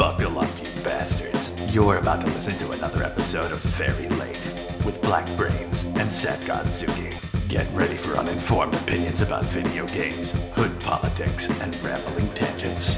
Buckle up, you bastards. You're about to listen to another episode of Very Late with Black Brains and Sat Godzuki. Get ready for uninformed opinions about video games, hood politics, and rambling tangents.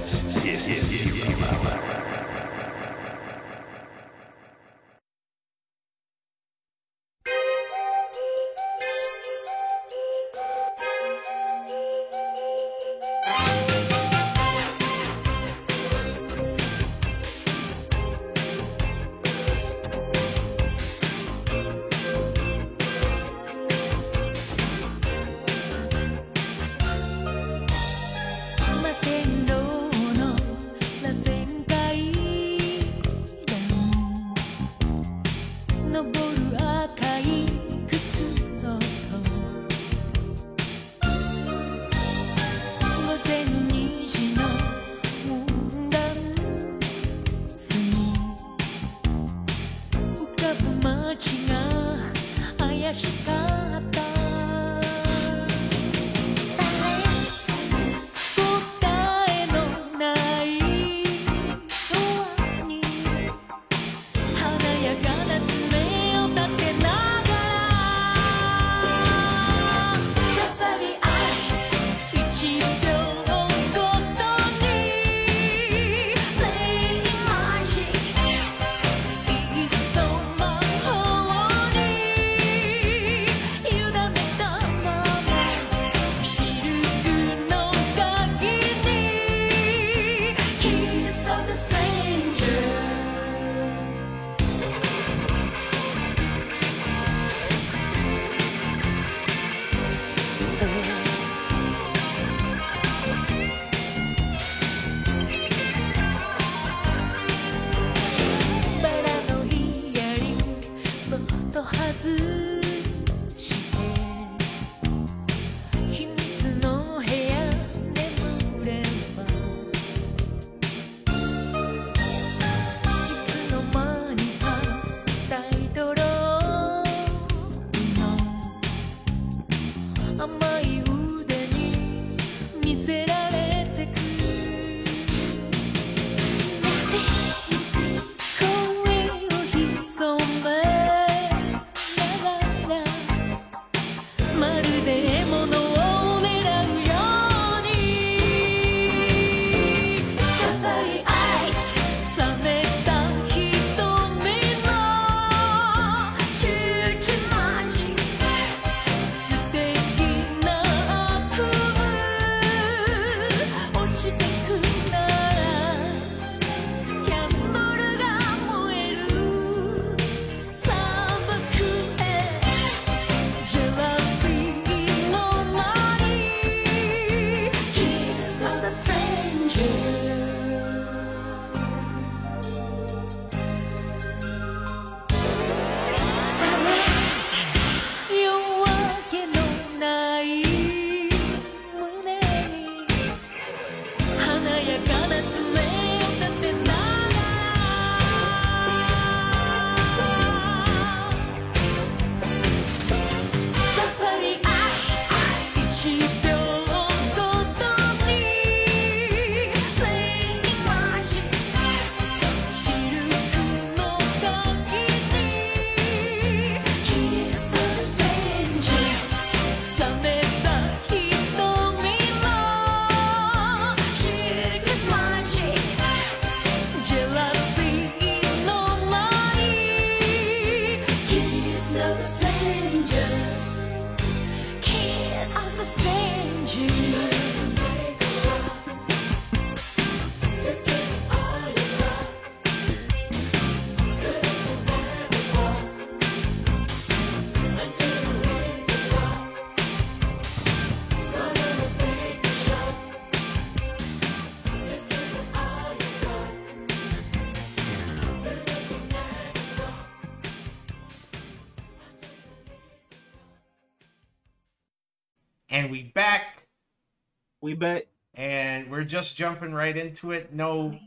We back. And we're just jumping right into it. No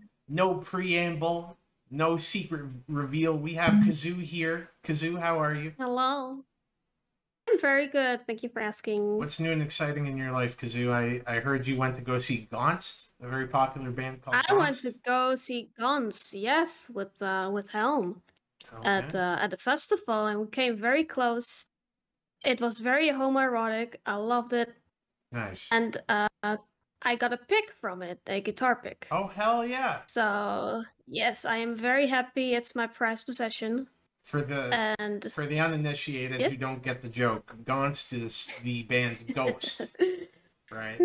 preamble, no secret reveal. We have Kazoo here. Kazoo, how are you? Hello. I'm I'm very good. Thank you for asking. What's new and exciting in your life, Kazoo? I heard you went to go see Ganst, a very popular band called Ganst. I went to go see Ganst, yes, with Helm, okay, at the festival, and we came very close. It was very homoerotic. I loved it. Nice. And I got a pick from it, a guitar pick. Oh, hell yeah. So, yes, I am very happy. It's my prized possession. For the uninitiated who don't get the joke, Ganst is the band Ghost, right?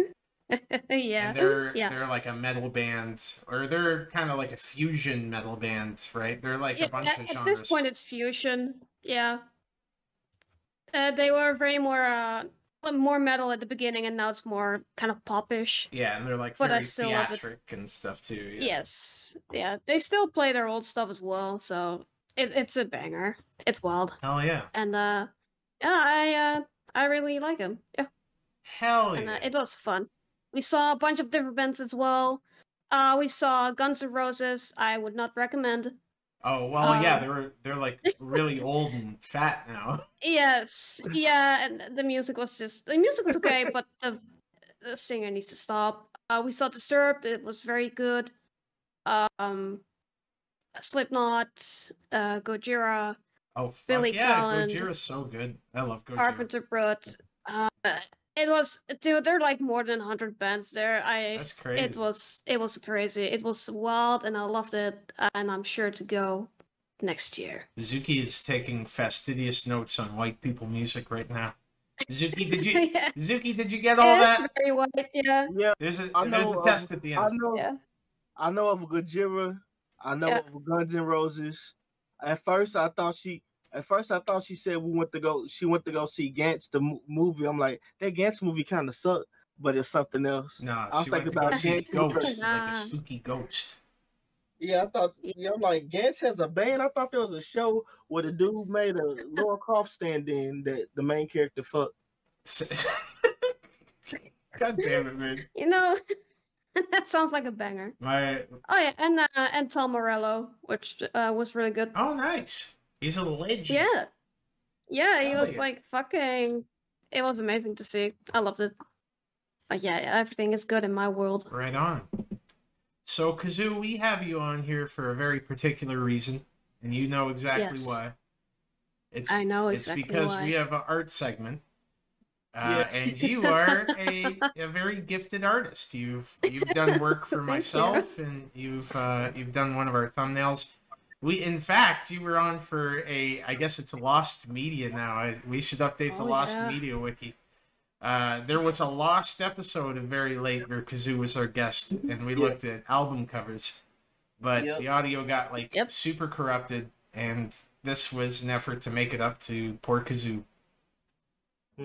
Yeah. And they're like a metal band, or they're kind of like a fusion metal band, right? They're like a bunch of genres. At this point, it's fusion. Yeah. They were very more metal at the beginning, and now it's more kind of popish. Yeah, and they're like very theatric and stuff too. Yeah. Yes. Yeah, they still play their old stuff as well, so. It's a banger. It's wild. Hell yeah. And I really like him. Yeah. Hell yeah. And it was fun. We saw a bunch of different bands as well. We saw Guns N' Roses. I would not recommend. Oh well, yeah, they're like really old and fat now. Yes. Yeah, and the music was okay, but the singer needs to stop. We saw Disturbed. It was very good. Slipknot, Gojira, Billy Talent. Gojira's so good. I love Gojira. Carpenter Brut. It was, dude, there are like more than 100 bands there. That's crazy. It was crazy. It was wild, and I loved it. And I'm sure to go next year. Zuki is taking fastidious notes on white people music right now. Zuki, did you? Yeah. Zuki, did you get all that? It's very white, yeah. Yeah. There's a test at the end. I know of Gojira. I know of Guns N' Roses. At first I thought she said she went to go see Ganst the movie. I'm like, that Ganst movie kind of sucked, but it's something else. No, I was thinking about Ganst Ghost, like a spooky ghost. Yeah, I thought. Yeah, I'm like, Ganst has a band. I thought there was a show where the dude made a Laura Croft stand-in that the main character fucked. God damn it, man! You know. That sounds like a banger. Right. Oh yeah, and Tom Morello, which was really good. Oh nice. He's a legend. Yeah. Yeah, he was like fucking. It was amazing to see. I loved it. But yeah, everything is good in my world. Right on. So Kazoo, we have you on here for a very particular reason, and you know exactly why. I know exactly why. It's because we have an art segment. And you are a very gifted artist. You've done work for myself, and you've done one of our thumbnails. In fact, you were on for a, I guess it's a lost media now. We should update the lost media wiki. There was a lost episode of Very Late where Kazoo was our guest, and we looked at album covers, but the audio got like super corrupted, and this was an effort to make it up to poor Kazoo.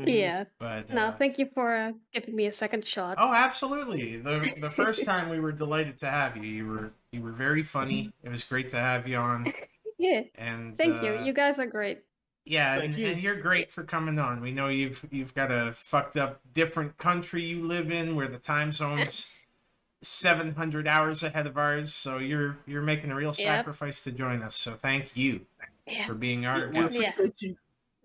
Yeah, but no, thank you for giving me a second shot. Oh, absolutely. The first time we were delighted to have you. You were very funny. It was great to have you on. Yeah, and thank you. You guys are great. Yeah, and you're great for coming on. We know you've got a fucked up different country you live in where the time zone's 700 hours ahead of ours. So you're making a real sacrifice to join us. So thank you for being our guest. Yeah.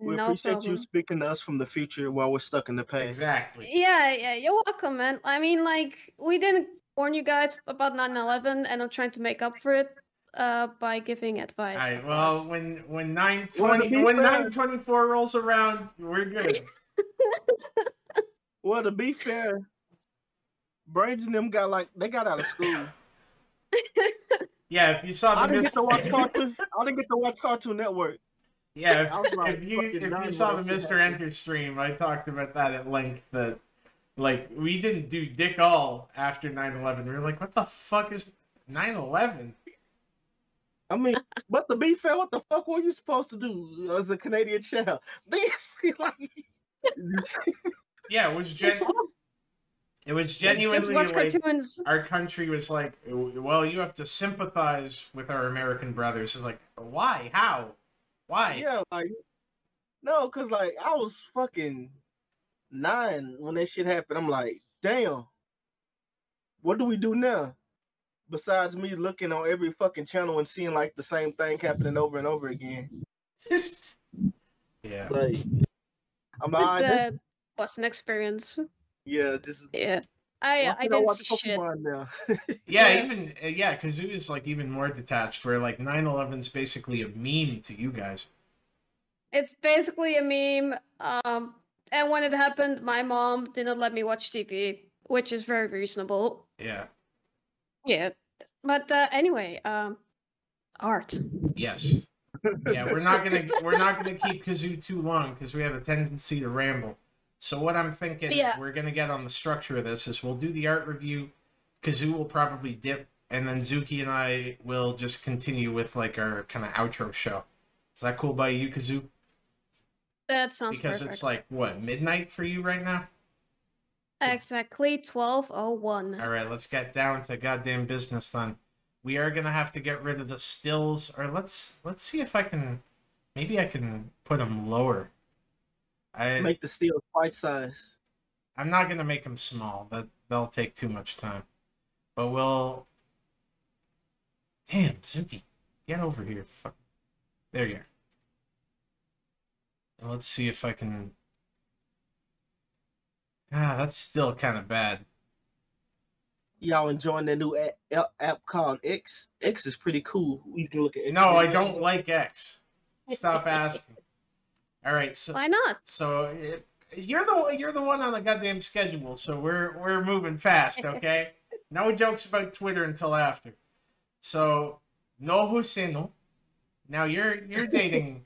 We appreciate you speaking to us from the future while we're stuck in the past. Exactly. Yeah, yeah, you're welcome, man. I mean, like, we didn't warn you guys about 9/11, and I'm trying to make up for it by giving advice. Right, well, when 9/24 rolls around, we're good. Well, to be fair, Brains and them got out of school. Yeah, if you saw I didn't get to watch Cartoon Network. Yeah, if you saw the Mr. Enter stream, I talked about that at length, that, like, we didn't do dick all after 9/11. We were like, what the fuck is 9/11? I mean, but to be fair, what the fuck were you supposed to do as a Canadian child? Yeah, it was genuinely like, our country was like, well, you have to sympathize with our American brothers. And like, why? How? Why? Yeah, like, no, because, like, I was fucking 9 when that shit happened. I'm like, damn, what do we do now? Besides me looking on every fucking channel and seeing, like, the same thing happening over and over again. Yeah. Like, I'm like, the Boston experience. Yeah, this is. Yeah, I didn't see shit. Yeah, even Kazoo is like even more detached. Where like 9/11's basically a meme to you guys. It's basically a meme. And when it happened, my mom did not let me watch TV, which is very reasonable. Yeah. Yeah, but anyway, art. Yes. Yeah, we're not gonna keep Kazoo too long because we have a tendency to ramble. So what I'm thinking we're gonna get on the structure of this is we'll do the art review. Kazoo will probably dip, and then Zuki and I will just continue with like our kind of outro show. Is that cool by you, Kazoo? That sounds perfect. Because it's like what, midnight for you right now? Exactly, 12:01. All right, let's get down to goddamn business then. We are gonna have to get rid of the stills, or let's see if I can. Maybe I can put them lower. I make the stills bite size. I'm not gonna make them small. That'll take too much time. But we'll. Damn, Zuki, get over here! Fuck. There you are. And let's see if I can. Ah, that's still kind of bad. Y'all enjoying the new app called X? X is pretty cool. You can look at it. No, I don't like X. Stop asking. All right, so why not? So you're the one on the goddamn schedule, so we're moving fast, okay? No jokes about Twitter until after. So no Husino. Now you're dating.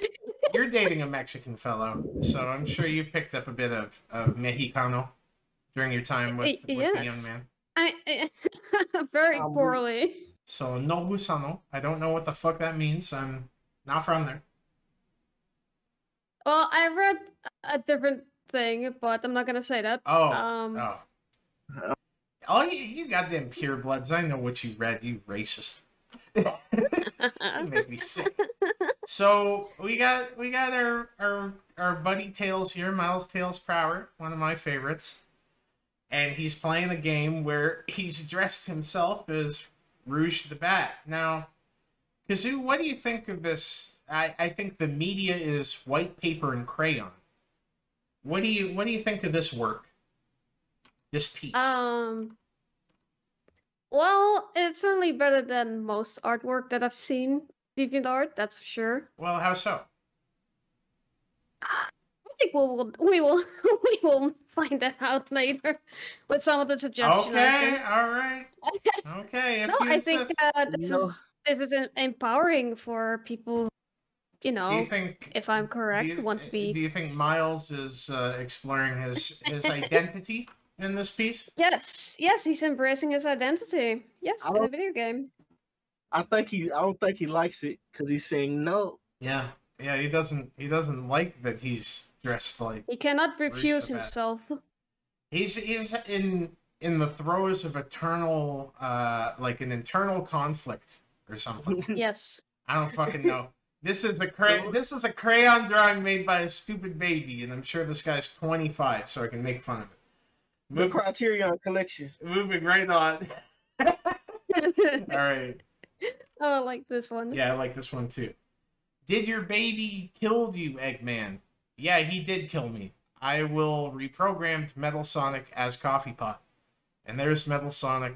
You're dating a Mexican fellow, so I'm sure you've picked up a bit of Mexicano during your time with the young man. I very poorly. So, no gusano. I don't know what the fuck that means. I'm not from there. Well, I read a different thing, but I'm not going to say that. Oh. Oh. Oh, you goddamn purebloods. I know what you read, you racist. You make me sick. So we got our buddy Tails here, Miles Tails Prower, one of my favorites, and he's playing a game where he's dressed himself as Rouge the Bat. Now, Kazoo, what do you think of this? I think the media is white paper and crayon. What do you think of this work? This piece. Well, it's certainly better than most artwork that I've seen. DeviantArt, that's for sure. Well, how so? I think we will find that out later with some of the suggestions. Okay, all right. Okay. No, I think this is empowering for people. You know, do you think, if I'm correct, want to be. Do you think Miles is exploring his identity in this piece? Yes, he's embracing his identity. Yes, in the video game. I don't think he likes it because he's saying no. Yeah, he doesn't like that he's dressed like. He cannot refuse himself. He's in the throes of eternal, like an internal conflict or something. Yes. I don't fucking know. This is a crayon drawing made by a stupid baby, and I'm sure this guy's 25, so I can make fun of it. The Criterion Collection. Moving right on. All right. Oh, I like this one. Yeah, I like this one too. Did your baby kill you, Eggman? Yeah, he did kill me. I will reprogram Metal Sonic as Coffee Pot. And there's Metal Sonic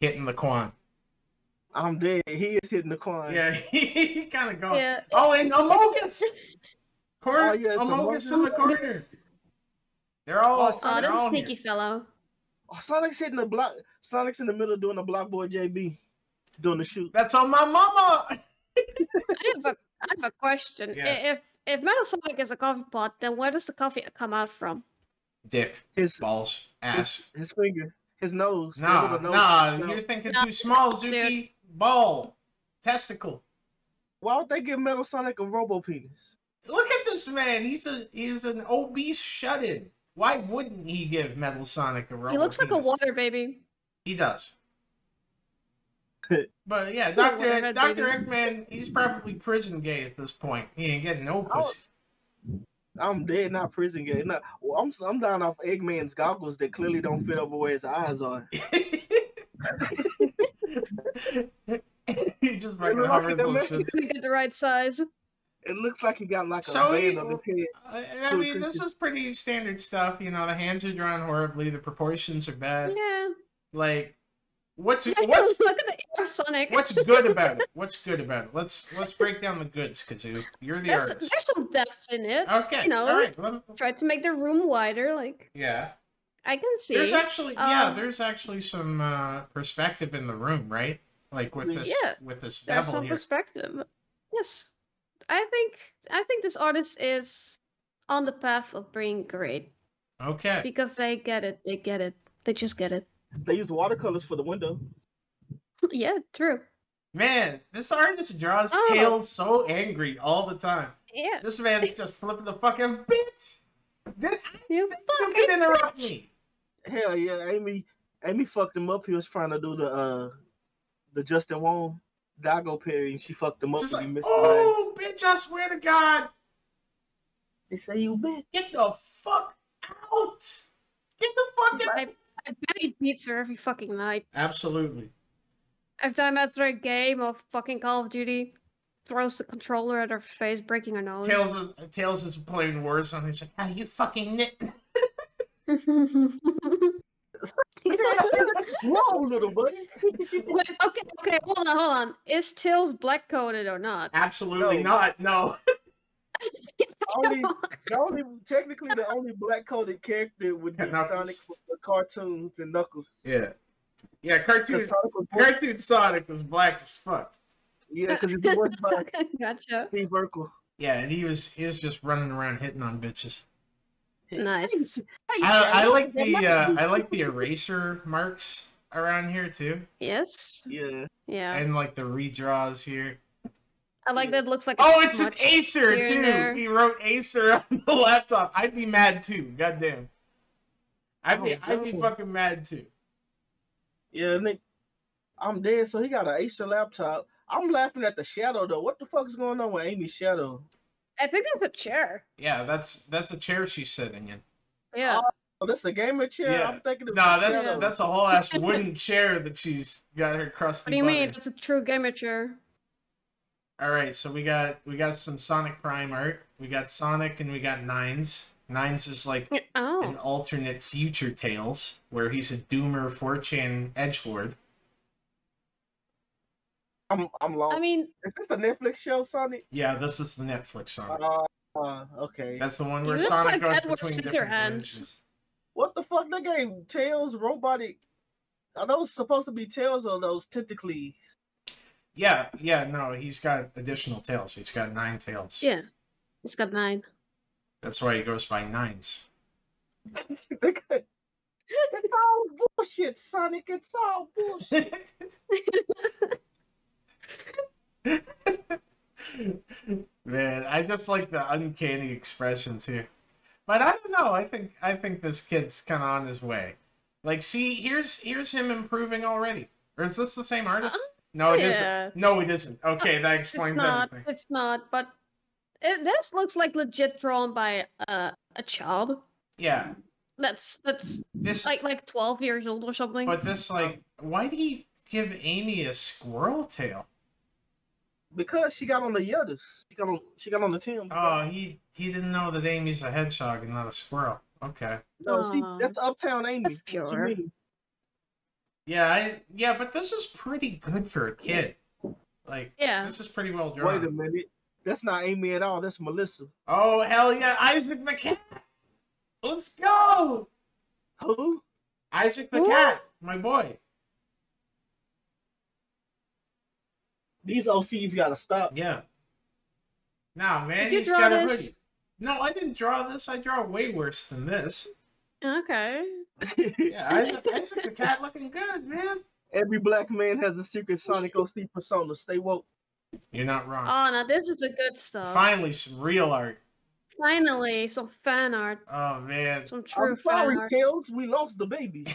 hitting the Quan. I'm dead. He is hitting the Quan. Yeah, he kind of gone. Yeah. Oh, and Amogus! Amogus in the corner. They're all. Oh, that's a sneaky fellow. Oh, Sonic's hitting the block. Sonic's in the middle doing the block boy JB. Doing the shoot. That's on my mama. I have a question. Yeah. If Metal Sonic is a coffee pot, then where does the coffee come out from? Dick. His balls. Ass. His finger. His nose. Nah, you're thinking too small, Zuki. Dude. Ball. Testicle. Why would they give Metal Sonic a robo penis? Look at this man. He's an obese shut-in. Why wouldn't he give Metal Sonic a robo penis? He looks like a water baby. He does. But yeah, Dr. Eggman, he's probably prison gay at this point. He ain't getting no pussy. I'm dead, not prison gay. No, well, I'm down off Eggman's goggles that clearly don't fit over where his eyes are. He just fucking hovers on shit. He got the right size. It looks like he got like a band on his head. I mean, this is pretty standard stuff. You know, the hands are drawn horribly. The proportions are bad. Yeah. Like, what's look at the Sonic. What's good about it? What's good about it? Let's break down the goods, Kazoo. You're the artist. There's some depths in it. Okay. You know, all right. Tried to make the room wider. Like. Yeah. I can see. There's actually there's actually some perspective in the room, right? Like with this bevel there's some here. Perspective. Yes. I think this artist is on the path of being great. Okay. Because they get it. They get it. They just get it. They used watercolors for the window. Yeah, true. Man, this artist draws tails so angry all the time. Yeah. This man's just flipping the fucking bitch. This you fucking interrupt me. Hell yeah, Amy fucked him up. He was trying to do the Justin Wong Dago parry, and she fucked him up. Just like, oh, bitch! I swear to God. They say you bitch. Get the fuck out. Get the fuck out. I bet he beats her every fucking night. Absolutely. Every time after a game of fucking Call of Duty. Throws the controller at her face, breaking her nose. Tails is playing Warzone. He's like, "How you fucking nit?" Whoa, little buddy. Wait, okay, hold on. Is Tails black coated or not? Absolutely not. No. Technically the only black coated character would be Sonic from the cartoons and Knuckles. Yeah, yeah. Cartoon Sonic was black as fuck. Yeah, because he was black. Gotcha. Steve Urkel. Yeah, and he was just running around hitting on bitches. Nice. I like the eraser marks around here too. Yes. Yeah. Yeah. And like the redraws here. I like that. It looks like it's an Acer too. He wrote Acer on the laptop. I'd be mad too. Goddamn. I'd be fucking mad too. Yeah, Nick. I'm dead. So he got an Acer laptop. I'm laughing at the shadow though. What the fuck is going on with Amy's shadow? I think that's a chair. Yeah, that's a chair she's sitting in. Yeah. Oh, that's a gamer chair. Yeah. I'm thinking. No, that's a whole ass wooden chair that she's got her crusty. What do you mean? That's a true gamer chair. All right, so we got some Sonic Prime art. We got Sonic and we got Nines. Nines is like an alternate future Tails where he's a Doomer 4chan edgelord. I'm long. I mean, is this the Netflix show, Sonic? Yeah, this is the Netflix Sonic. Okay. That's the one where Sonic goes between different dimensions. What the fuck? They gave Tails robotic. Are those supposed to be Tails or those tentacles? Yeah, no, he's got additional tails. He's got 9 tails. Yeah, he's got 9. That's why he goes by Nines. It's all bullshit, Sonic. It's all bullshit. Man, I just like the uncanny expressions here, but I don't know. I think this kid's kind of on his way. Like, see, here's him improving already. Or is this the same artist? No, it isn't. No, it isn't. Okay, that explains everything. It's not. But this looks like legit drawn by a child. Yeah. That's this like 12 years old or something. But this why did he give Amy a squirrel tail? Because she got on the Yodas. She got on the Tim. Oh, he didn't know that Amy's a hedgehog and not a squirrel. Okay. No, that's Uptown Amy. That's pure. Yeah, but this is pretty good for a kid. Like, this is pretty well drawn. Wait a minute. That's not Amy at all. That's Melissa. Oh, hell yeah. Isaac the Cat. Let's go. Who? Isaac the Cat. My boy. These OCs gotta stop. Yeah. Nah, man, he's got a hoodie. No, I didn't draw this. I draw way worse than this. Okay. Yeah, Isaac the Cat looking good, man. Every black man has a secret Sonic OC persona. Stay woke. You're not wrong. Oh, now this is the good stuff. Finally, some real art. Finally, some fan art. Oh, man. Some true fan art. Tales, we lost the baby.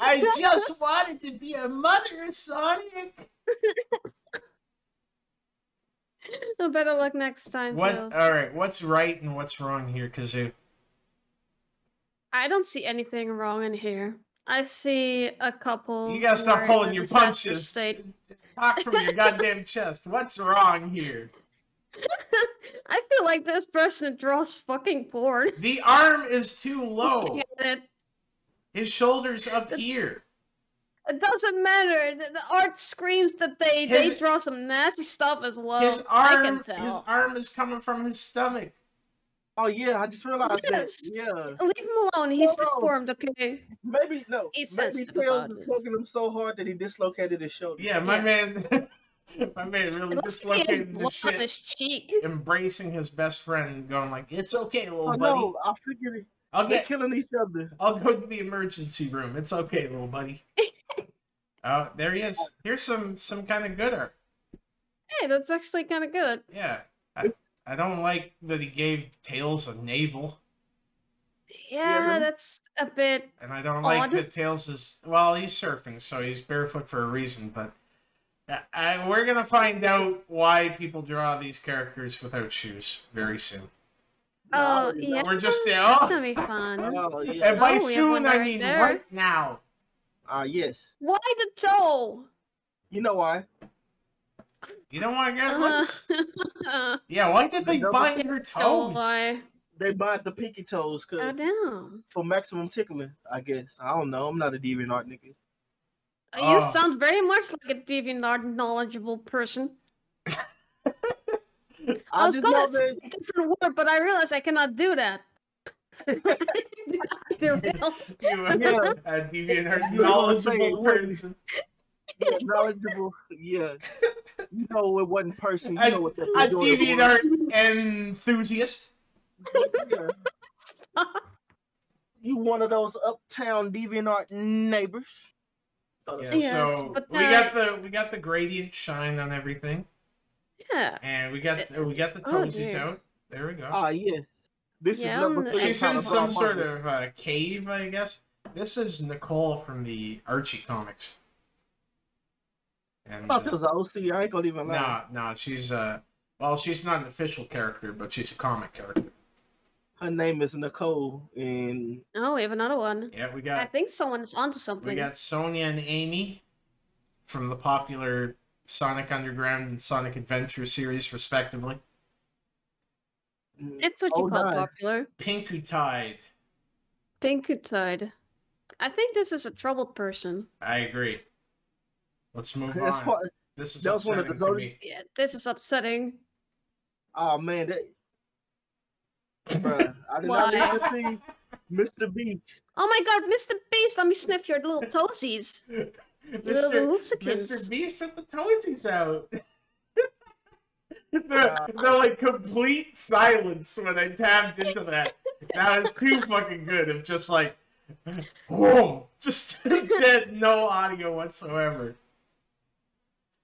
I just wanted to be a mother, Sonic. No, better luck next time. Alright, what's right and what's wrong here, Kazoo? I don't see anything wrong in here. I see a couple. You gotta stop pulling your punches. Talk from your goddamn chest. What's wrong here? I feel like this person draws fucking porn. The arm is too low. His shoulder's up here. It doesn't matter. The art screams that they draw some nasty stuff as well. His arm, I can tell. His arm is coming from his stomach. Oh yeah, I just realized that. Yeah. Leave him alone. He's deformed, okay? Maybe no. He's sensitive about it. He's poking him so hard that he dislocated his shoulder. Yeah, my man. My man really dislocated his shit. His cheek. Embracing his best friend, going like, "It's okay, little buddy." No, I figured it. They're killing each other. I'll go to the emergency room. It's okay, little buddy. There he is. Here's some kind of good art. Hey, that's actually kind of good. Yeah. I don't like that he gave Tails a navel. Yeah, that's a bit And I don't like that Tails is... Well, he's surfing, so he's barefoot for a reason, but... we're gonna find out why people draw these characters without shoes very soon. Oh, yeah. We're just there. That's gonna be fun. Oh, yeah. And by soon, I mean right now. Yes. Why the toe? You know why. You know why, guys? Yeah, why did they bind her toes? They bind the pinky toes for maximum tickling, I guess. I don't know. I'm not a DeviantArt nigga. You sound very much like a DeviantArt knowledgeable person. I was going to say a different word, but I realized I cannot do that. A DeviantArt knowledgeable person. Knowledgeable, yeah. You know what one person, you know what that is. A DeviantArt enthusiast. Yeah. You one of those uptown DeviantArt neighbors. Yeah, yes, so we got the gradient shine on everything. Yeah. And we got the toesies out. There we go. Ah, yes. This is number 3. She's in some sort of cave, I guess. This is Nicole from the Archie comics. And, I thought there was an OC. I ain't gonna even lie. Nah, she's well, she's not an official character, but she's a comic character. Her name is Nicole, and oh, we have another one. Yeah, we got. I think someone's onto something. We got Sonia and Amy from the popular Sonic Underground and Sonic Adventure series, respectively. It's what you call popular. Pinkutide. Pinkutide. I think this is a troubled person. I agree. Let's move on. This is upsetting to me. Yeah, this is upsetting. Oh man, bruh, I did not even see Mr. Beast. Oh my god, Mr. Beast, let me sniff your little toesies. Mr. Beast with the toesies out. The like complete silence when I tapped into that. That was too fucking good. Of just like, whoa, just dead, no audio whatsoever.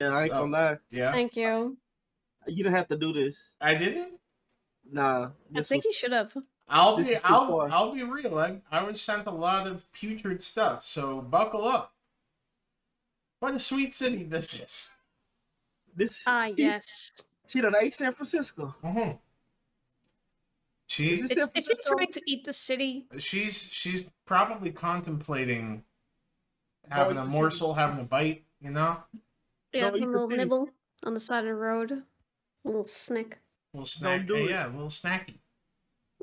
Yeah, I ain't gonna lie. Yeah. Thank you. You didn't have to do this. I didn't? Nah. I think you should have. I'll be real. I was sent a lot of putrid stuff, so buckle up. What a sweet city this is. Yes. She done ate San Francisco. Mm-hmm. She's trying to eat the city. She's probably contemplating having a morsel, having a bite, you know? Yeah, a little nibble on the side of the road. A little snack. A little snacky.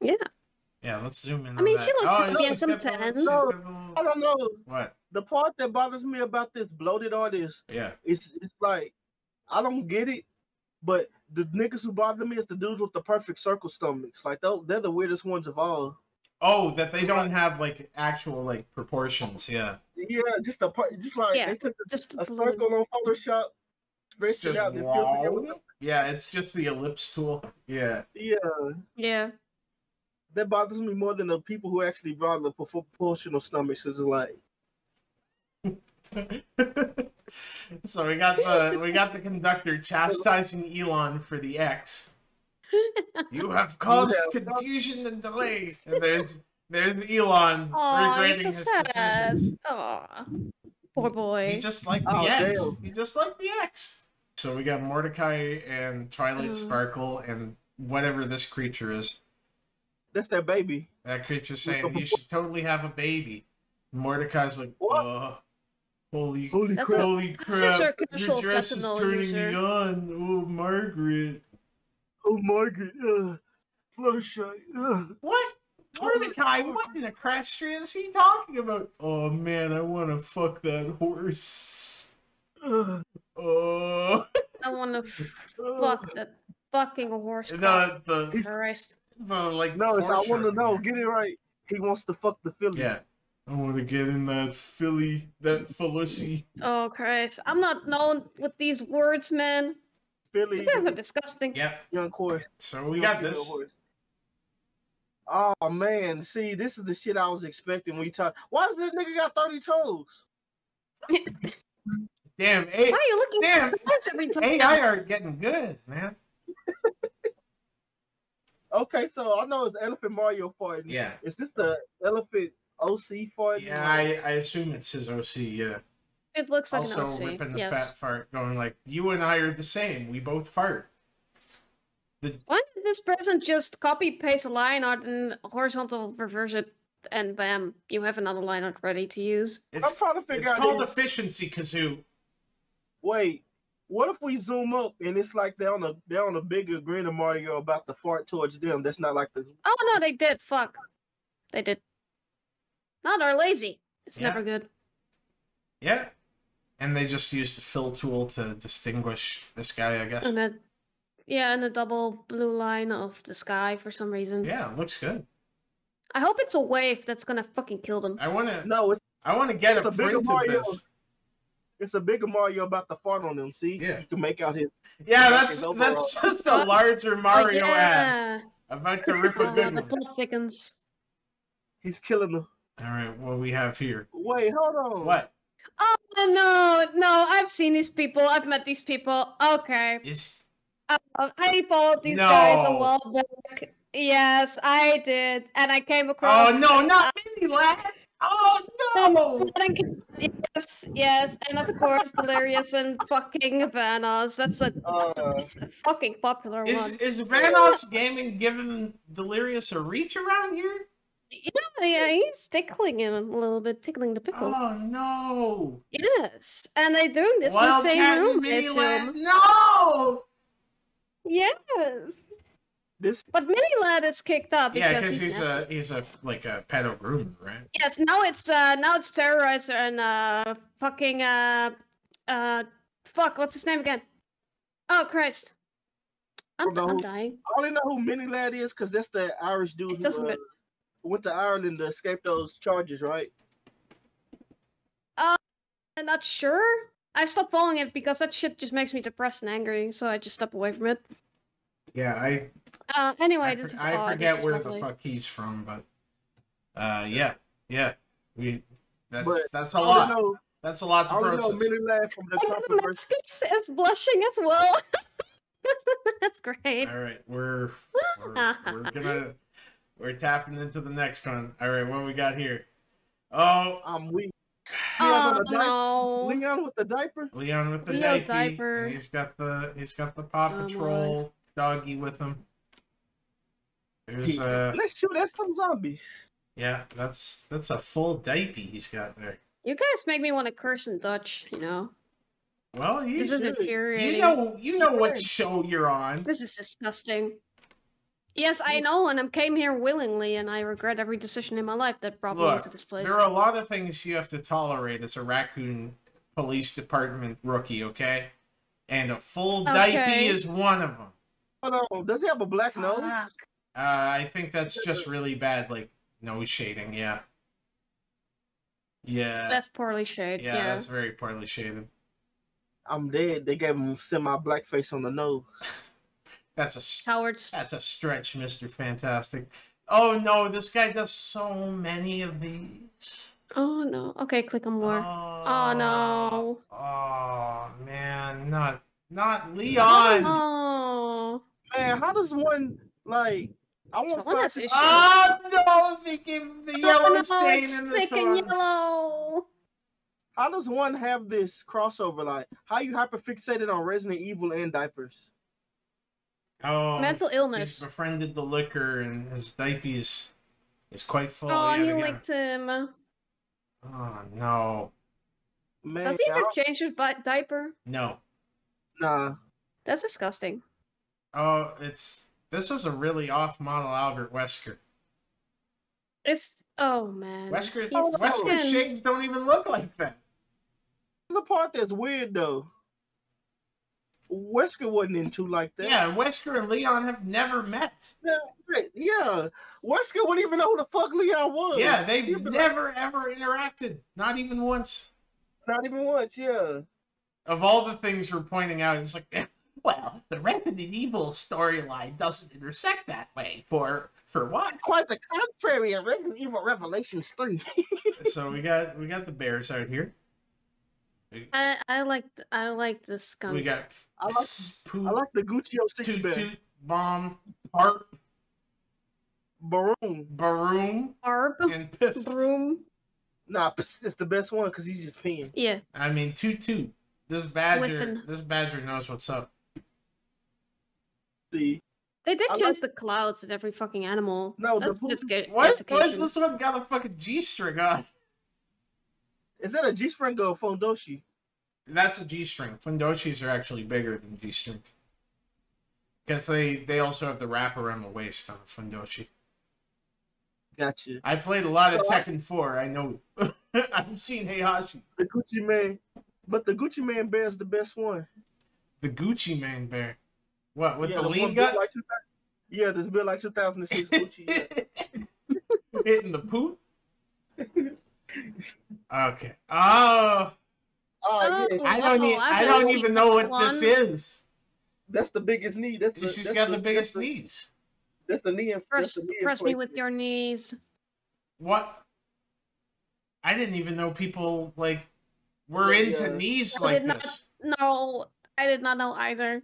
Yeah. Yeah, let's zoom in. I mean, she looks handsome to end. I don't know. What? The part that bothers me about this bloated artist, it's like, I don't get it, but the niggas who bother me is the dudes with the perfect circle stomachs. Like, they're the weirdest ones of all. Oh, that they don't have, like, actual, like, proportions, yeah. Yeah, just a part, just like, they took a circle on Photoshop, stretched it out, and filled it with them. Yeah, it's just the ellipse tool. Yeah. Yeah. Yeah. That bothers me more than the people who actually draw the proportional stomachs is like. So we got the conductor chastising Elon for the X. You have caused confusion and delay. And there's Elon regretting his decisions. Aww. Poor boy. He just liked the X. Jail. He just liked the X. So we got Mordecai and Twilight Sparkle and whatever this creature is. That's their baby. That creature's saying you should totally have a baby. Mordecai's like, holy crap, your dress is turning me on. Oh, Margaret. Oh, Margaret. Fluttershy. What? Mordecai, what in the crapshoot is he talking about? Oh, man, I want to fuck that horse. I want to fuck that fucking horse. No, I want to know. Get it right. He wants to fuck the filly. Yeah. I want to get in that filly, that Felicity. Oh, Christ. I'm not known with these words, man. Filly. You guys are disgusting. Yeah. Young horse. So we got this. Oh, man. See, this is the shit I was expecting when you talk. Why does this nigga got 30 toes? Damn, hey. Why are you looking at so much every time? AI are getting good, man. Okay, so I know it's Elephant Mario farting. Yeah. Is this the Elephant OC farting? Yeah, I assume it's his OC, yeah. It looks like also an OC. Also ripping the fat fart, going like, you and I are the same. We both fart. Why did this person just copy-paste a line art and horizontal reverse it, and bam, you have another line art ready to use? I'm trying to figure out... It's called efficiency, Kazoo. Wait, what if we zoom up and it's like they're on a bigger grin of Mario about to fart towards them? That's not like the... Oh, no, they did. Fuck. They did. Not are lazy. It's never good. Yeah. And they just used the fill tool to distinguish this guy, I guess. Yeah, and a double blue line of the sky for some reason. Yeah, it looks good. I hope it's a wave that's gonna fucking kill them. I wanna get a print of this. It's a bigger Mario about to fart on them. See, you can make out his. Yeah, that's just a larger Mario ass about to rip a good one. The thickens. He's killing them. All right, what do we have here? Wait, hold on. What? Oh no! I've seen these people. I've met these people. Okay. I followed these guys a while back. Yes, I did, and I came across. Oh no, not Mini Ladd! Oh no! Yes, yes, and of course, Delirious and fucking Vanoss. That's a fucking popular one. Is Vanoss Gaming giving Delirious a reach around here? Yeah, he's tickling him a little bit, tickling the pickle. Oh no! Yes, and they're doing this in the same room as him. No! Yes. But Mini Ladd is kicked up because he's like a pedo groomer, right? Yes. Now it's Terrorizer and fucking fuck. What's his name again? Oh Christ! I'm dying. I only know who Mini Ladd is because that's the Irish dude who went to Ireland to escape those charges, right? I'm not sure. I stopped following it because that shit just makes me depressed and angry, so I just step away from it. Yeah, I... anyway, this is odd. I forget where the fuck he's from, but... yeah. That's a lot. That's a lot to process. I don't know, Mini Ladd from the controversy. Is blushing as well. That's great. Alright, we're tapping into the next one. Alright, what we got here? Oh! I'm weak. Oh no! Leon with the diaper. Leon with the diaper. And he's got the Paw Patrol doggy with him. There's let's shoot at some zombies. Yeah, that's a full diaper he's got there. You guys make me want to curse in Dutch, you know. Well, this is infuriating. You know what show you're on. This is disgusting. Yes, I know, and I came here willingly, and I regret every decision in my life that brought me into this place. There are a lot of things you have to tolerate as a raccoon police department rookie, okay? And a full diaper is one of them. Hold on, does he have a black nose? I think that's just really bad, like, nose shading, yeah. Yeah. That's poorly shaded, yeah. That's very poorly shaded. I'm dead. They gave him semi-black face on the nose. That's a stretch, Mr. Fantastic. Oh no, this guy does so many of these. Oh no. Okay, click on more. Oh no. Oh man, not Leon. Oh man, how does one like? I want to. Oh no, they gave the yellow stain in this one. Yellow. How does one have this crossover? Like, how you hyperfixated on Resident Evil and diapers? Oh, mental illness. He's befriended the liquor, and his diaper is quite full. Oh, you licked him. Oh no. Man, does he even change his diaper? No. Nah. That's disgusting. Oh, this is a really off-model Albert Wesker. It's, oh man. Wesker's shades don't even look like that. The part that's weird though, Wesker wasn't into like that. Yeah, Wesker and Leon have never met. Yeah, Wesker wouldn't even know who the fuck Leon was. Yeah, they've never ever interacted. Not even once. Not even once, yeah. Of all the things we're pointing out, it's like, well, the Resident Evil storyline doesn't intersect that way for what? Quite the contrary of Resident Evil Revelations 3. So we got the bears out here. I like the skunk. We got I like the Gucci O6 bear. Toot, bomb, harp, baroom, harp, and piff. Broom. Nah, it's the best one because he's just peeing. Yeah. I mean, toot. This badger knows what's up. See. They did use the clouds in every fucking animal. No, that's just good. Why is this one got a fucking G-string on? Is that a G-string or a fondoshi? That's a G-string. Fondoshis are actually bigger than G-strings. Because they also have the wrap around the waist on a fondoshi. Gotcha. I played a lot of Tekken 4, I know. I've seen Heihachi. The Gucci Man. But the Gucci Man bear is the best one. The Gucci Man bear? What, with the lean gut? Like yeah, this built like 2006 Gucci. Hitting the poop? Okay. Oh yeah. I don't even know what this is. That's the biggest knee. She's got the biggest knees. That's the knee. Press me with your knees. What? I didn't even know people like were into knees like this. No, I did not know either.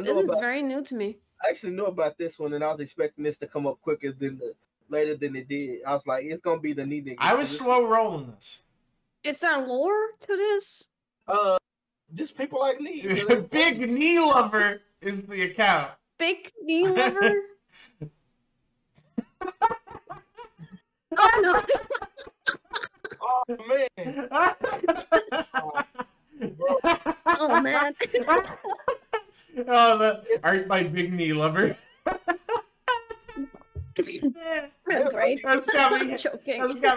This is very new to me. I actually knew about this one, and I was expecting this to come up quicker than later than it did. I was like, it's gonna be the knee nigga. I was slow rolling this. Is there lore to this? Just people like me. Big knee lover is the account. Big knee lover. Oh no. Oh man. Oh man. Oh, aren't my big knee lover. Great. That's got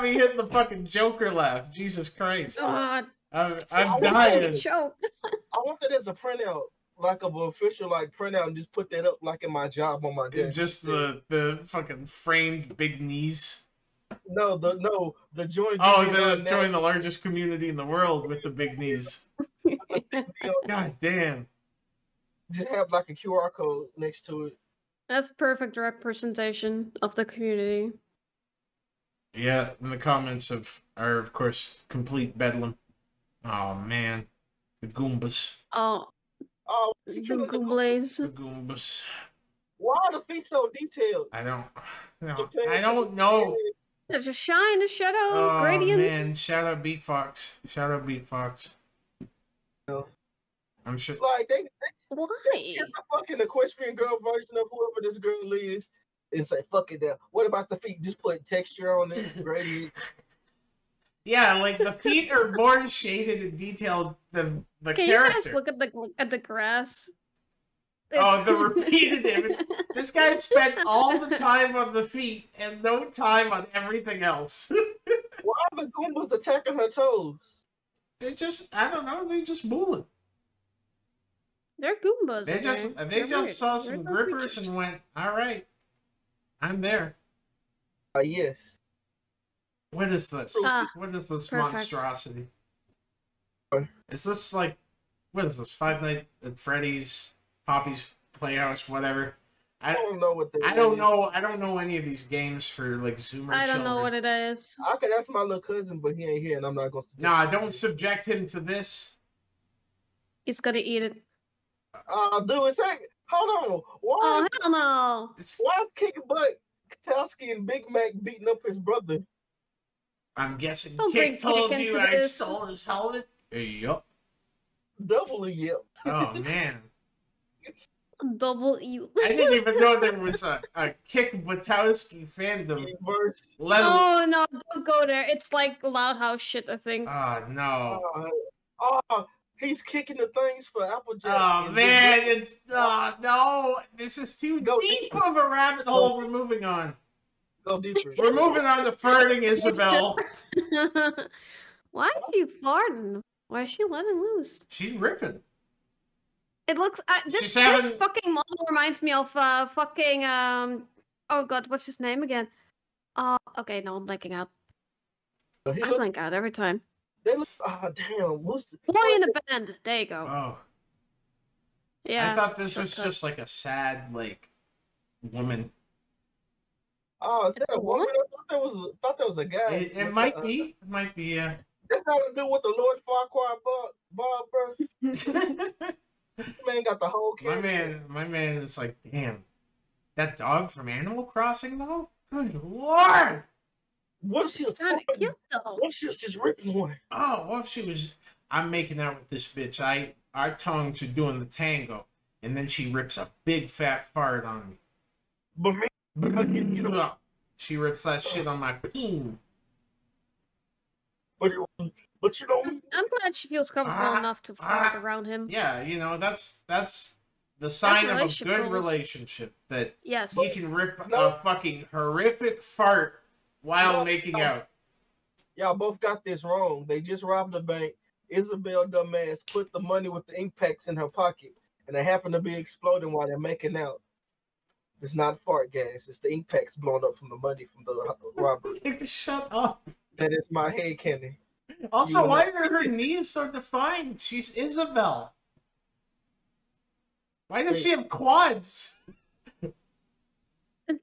me hitting the fucking Joker laugh. Jesus Christ. God. I'm dying. I want that as a printout, like an official like printout, and just put that up like in my job on my desk. Just the fucking framed big knees. No, the joint. Oh, join the largest community in the world with the big knees. God damn. Just have like a QR code next to it. That's perfect representation of the community. Yeah, and the comments are of course complete bedlam. Oh man, the Goombas. Oh, the Goombas. The Goombas. Why are the feet so detailed? I don't know. There's a shine, a shadow, gradients. Oh man, shout out Beat Fox. Shout out Beat Fox. No. I'm sure. Like they get the fucking equestrian girl version of whoever this girl is, and say fuck it down. What about the feet? Just put texture on it, gradient. Yeah, like the feet are more shaded and detailed than the character. Can you guys look at the grass? Oh, the repeated image. This guy spent all the time on the feet and no time on everything else. Why are the Goombas attacking her toes? They just—I don't know—they just moving. They're Goombas. They just saw some grippers and went, all right, I'm there. Yes. What is this? What is this monstrosity? Is this like, what is this? Five Nights at Freddy's, Poppy's Playhouse, whatever. I don't know. I don't know any of these games for like Zoomer. I don't know what it is. Okay, that's my little cousin, but he ain't here, and I'm not gonna. Nah, don't subject him to this. He's gonna eat it. Dude, hold on. Why? Oh, hell no. Why is Kick Buttowski and Big Mac beating up his brother? I'm guessing Kick told you I stole his helmet? Yup. Double yup. Oh, man. Double yup. I didn't even know there was a Kick Buttowski fandom. Oh, no, don't go there. It's like Loud House shit, I think. Oh, no. Oh, He's kicking the things for Applejack. Oh man, it's no. This is too deep of a rabbit hole. We're moving on. Go deeper. We're moving on to farting Isabelle. Why is she farting? Why is she letting loose? She's ripping. It looks. This fucking model reminds me of fucking Oh god, what's his name again? Okay, no, I'm blanking out. I blank out every time. They look. Oh, damn. What's the Boy in a Band. There you go. Oh. Yeah. I thought this was just like a sad, like, woman. Oh, is that a woman? I thought that was a guy. It might be. It might be, yeah. That's how to do with the Lord Farquhar Bob, bro. This man got the whole character. My man is like, damn. That dog from Animal Crossing, though? Good lord! What if she was kind of cute though? What if she was just ripping one? Oh, what if she was? I'm making out with this bitch. Our tongues are doing the tango, and then she rips a big fat fart on me. But man, you know, she rips that shit on my peen. But you know, I'm glad she feels comfortable enough to fart around him. Yeah, you know, that's the sign of a good relationship that he can rip a fucking horrific fart. While making out. Y'all both got this wrong. They just robbed a bank. Isabelle dumbass put the money with the ink packs in her pocket, and they happen to be exploding while they're making out. It's not fart gas. It's the ink packs blown up from the money from the robbery. Shut up. That is my head candy. Also, why are her knees so defined? She's Isabelle. Why does she have quads?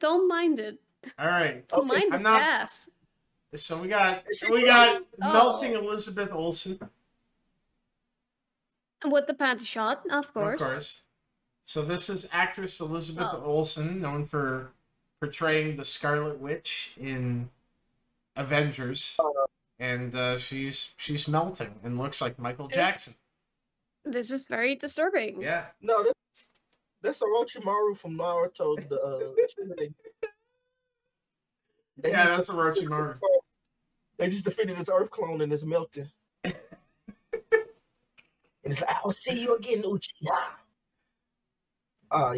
Don't mind it. All right. Okay. I'm not. Yes. So we got melting Elizabeth Olsen. With the panty shot, of course. Of course. So this is actress Elizabeth Olsen, known for portraying the Scarlet Witch in Avengers, and she's melting and looks like Michael Jackson. This is very disturbing. Yeah. No, that's Orochimaru from Naruto. The Yeah, that's Orochimaru. They just defeated this Earth clone and it's melting. And it's like, I'll see you again, Uchiha.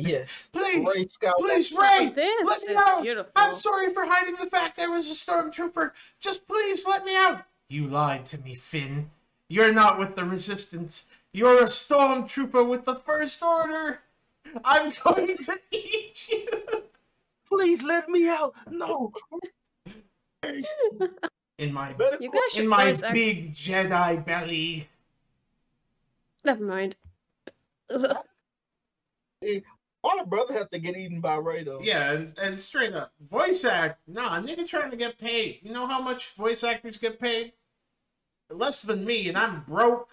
Yes. Please, Rey, please, Rey, let me out. Beautiful. I'm sorry for hiding the fact I was a stormtrooper. Just please let me out. You lied to me, Finn. You're not with the Resistance. You're a stormtrooper with the First Order. I'm going to eat you. Please let me out! No. In my big Jedi belly. Never mind. All the brother have to get eaten by Rey though. Yeah, and straight up voice act. Nah, nigga trying to get paid. You know how much voice actors get paid? Less than me, and I'm broke.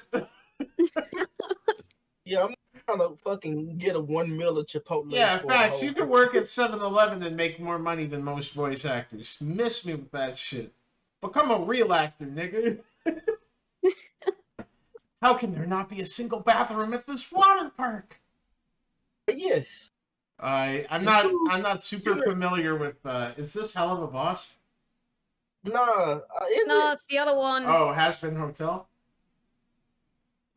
Yeah. I'm trying to fucking get a $1 meal at Chipotle. Yeah, facts. You can work at 7-Eleven and make more money than most voice actors. Miss me with that shit. Become a real actor, nigga. How can there not be a single bathroom at this water park? Yes. I'm not super familiar with. Is this Helluva Boss? Nah, no, it's the other one. Oh, Has Been Hotel.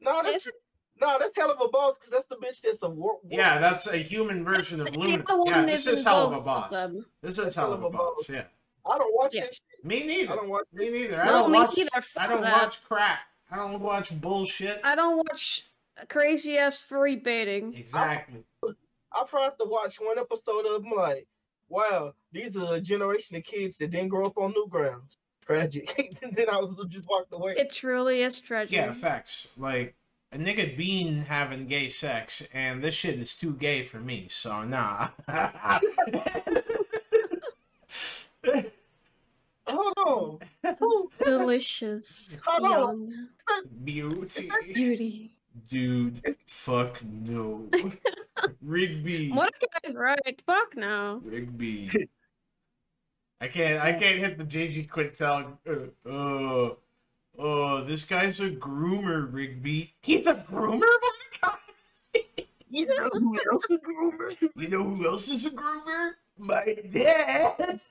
No, this is. No, that's Helluva Boss because that's the bitch that's a warp. Yeah, that's a human version of Luna. Yeah, this is Helluva Boss. This is Helluva Boss. Yeah. I don't watch that shit. Me neither. I don't watch. Me neither. I don't watch crap. I don't watch bullshit. I don't watch crazy ass furry baiting. Exactly. I tried to watch one episode of them, like, wow, these are a generation of kids that didn't grow up on Newgrounds. Tragic. And then I just walked away. It truly is tragic. Yeah, facts. Like. A nigga been having gay sex, and this shit is too gay for me, so nah. Hold on. Delicious. Hold on. Beauty. Beauty. Dude, fuck no. Rigby. What guy's right? Fuck no. Rigby. I can't hit the JG Quintel. Oh, this guy's a groomer, Rigby. He's a groomer, Mark? You know who else is a groomer? You know who else is a groomer? My dad!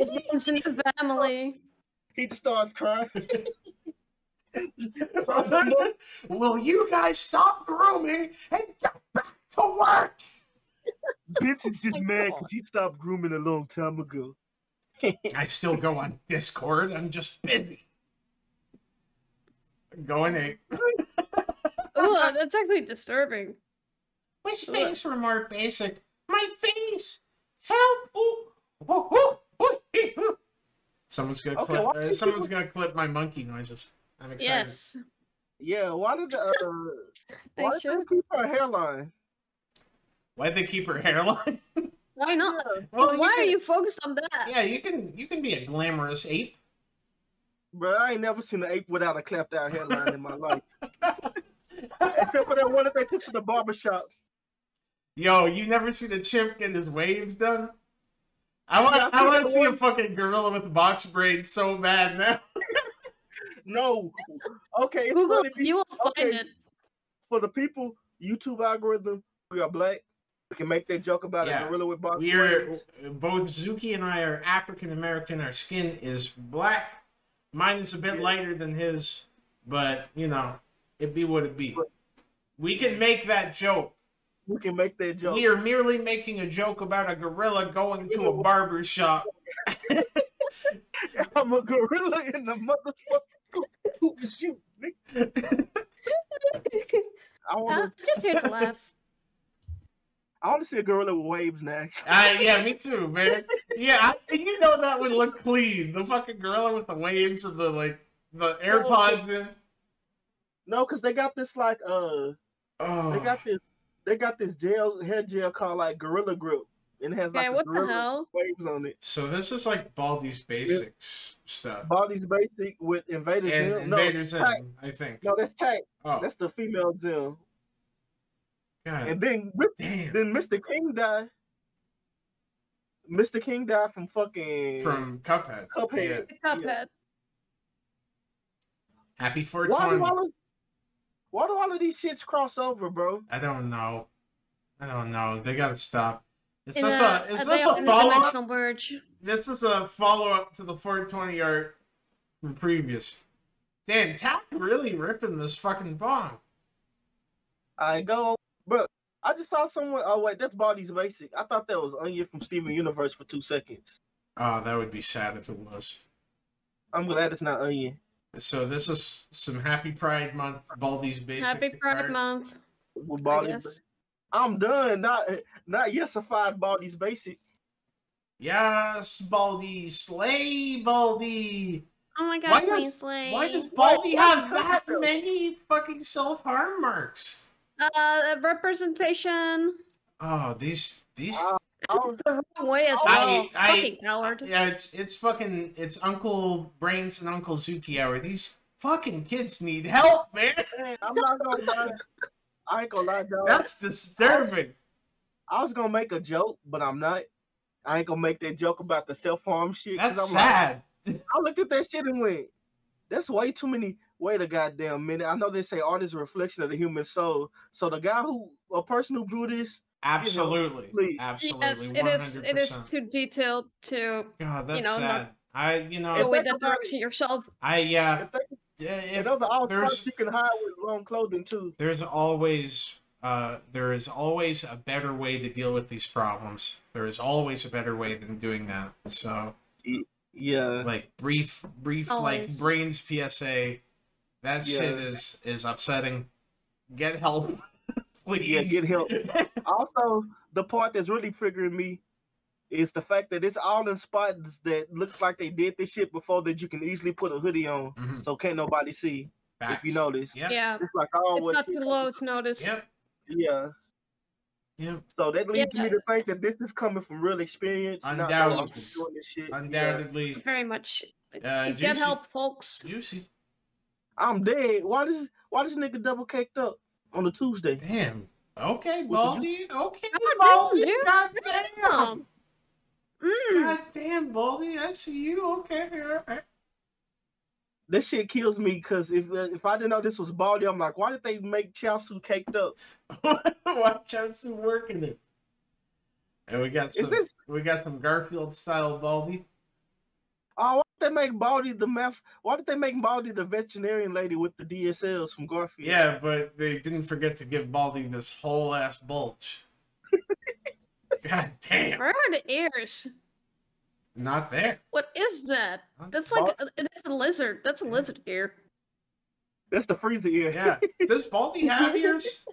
It's in the family. He just starts crying. Will you guys stop grooming and get back to work? Vincent's just mad because he stopped grooming a long time ago. I still go on Discord. I'm just busy. Going in. Oh, that's actually disturbing. Which things were more basic? My face! Help! Ooh. Ooh, ooh, ooh, ee, ooh. Someone's gonna clip. Someone's gonna clip my monkey noises. I'm excited. Yes. Yeah. Why did why did they keep her hairline? Why did they keep her hairline? Why not? Well, why are you focused on that? Yeah, you can be a glamorous ape. Bro, I ain't never seen an ape without a clapped out hairline in my life. Except for that one that they took to the barbershop. Yo, you never seen a chimp getting his waves done? I want to see a fucking gorilla with box braids so bad now. No. Okay. Google, you will find it. For the people, YouTube algorithm, we are black. We can make that joke about a gorilla with box braids. Both Zuki and I are African American. Our skin is black. Mine is a bit lighter than his, but, you know, it be what it be. We can make that joke. We can make that joke. We are merely making a joke about a gorilla going to a barber shop. I'm a gorilla in the motherfucking who is you, nigga. I'm just here to laugh. I want to see a gorilla with waves next. Yeah, me too, man. Yeah, you know that would look clean. The fucking gorilla with the waves and the, like, the AirPods in. No, because they got this, like, they got this gel, hair gel called, like, Gorilla Grip. And it has, like, what the hell? Waves on it. So this is, like, Baldi's Basics stuff. Baldi's Basic with Invader Zim. And Invader Zim, I think. No, that's Tank. Oh. That's the female Zim. God. And then Mr. King died. Mr. King died from fucking... From Cuphead. Cuphead. Yeah. Cuphead. Yeah. Happy 420. Why do all of these shits cross over, bro? I don't know. I don't know. They gotta stop. This is a follow-up to the 420 art from previous. Damn, Tap really ripping this fucking bomb. I go, bro. I just saw someone. Oh wait, that's Baldi's Basic. I thought that was Onion from Steven Universe for 2 seconds. Oh, that would be sad if it was. I'm glad it's not Onion. So this is some Happy Pride Month Baldi's Basic. Happy Pride Month. With Baldi's. I'm done. Not yesified Baldi's Basic. Yes, Baldi, slay Baldi. Oh my God, slay, slay. Why does Baldi have that many fucking self-harm marks? Representation. Oh, these. It's the wrong way as well. Fucking coward. Yeah, it's Uncle Brains and Uncle Zuki hour. These fucking kids need help, man. Man, I'm not gonna lie. I ain't gonna lie, dog. That's disturbing. I was gonna make a joke, but I'm not. I ain't gonna make that joke about the self-harm shit. That's sad. Like, I looked at that shit and went, "That's way too many." Wait a goddamn minute. I know they say art is a reflection of the human soul. So the guy a person who drew this. Absolutely. You know, absolutely. Yes, 100%. It is too detailed to, God, that's sad. Go in that direction yourself. You can hide with long clothing too. There is always a better way to deal with these problems. There is always a better way than doing that. So yeah. Like brief always. Like Brains PSA. That shit is upsetting. Get help. Please. Yeah, get help. Also, the part that's really triggering me is the fact that it's all in spots that looks like they did this shit before that you can easily put a hoodie on, so can't nobody see. Facts. If you notice. Yep. Yeah. It's like always. It's not too low, it's noticed. Yep. Yeah. Yep. So that leads me to think that this is coming from real experience. Undoubtedly. Not doing this shit. Undoubtedly. Yeah. Very much. Get help, folks. Juicy. I'm dead. Why this nigga double caked up on a Tuesday? Damn. Okay, Baldi. Okay, Baldi. Goddamn. Goddamn, Baldi. I see you. Okay, all right. This shit kills me because if I didn't know this was Baldi, I'm like, why did they make Chaozu caked up? Why Chaozu working it? And we got some Garfield style Baldi. Oh, why did they make Baldi the math? Why did they make Baldi the veterinarian lady with the DSLs from Garfield? Yeah, but they didn't forget to give Baldi this whole ass bulge. God damn. Where are the ears? Not there. What is that? That's like that's a lizard. That's a lizard ear. That's the freezer ear. Yeah. Does Baldi have ears?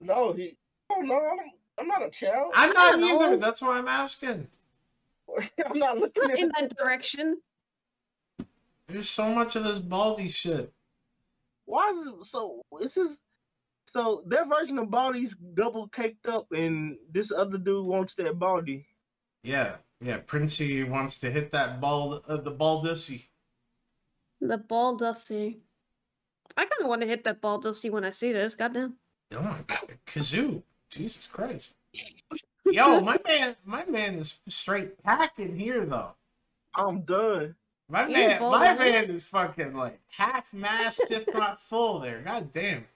No, he. I don't know. I'm not a child. I'm not either. Know. That's why I'm asking. I'm not looking at in that direction. There's so much of this Baldi shit. Why is it so? This is so their version of Baldi's double caked up, and this other dude wants that Baldi. Yeah, yeah. Princey wants to hit that bald, the Baldussy. The Baldussy. I kind of want to hit that Baldussy when I see this. Goddamn. Oh my God, Kazoo! Jesus Christ. Yo, my man is straight packed in here though. I'm done. My man is fucking like half masked, if not full there. God damn.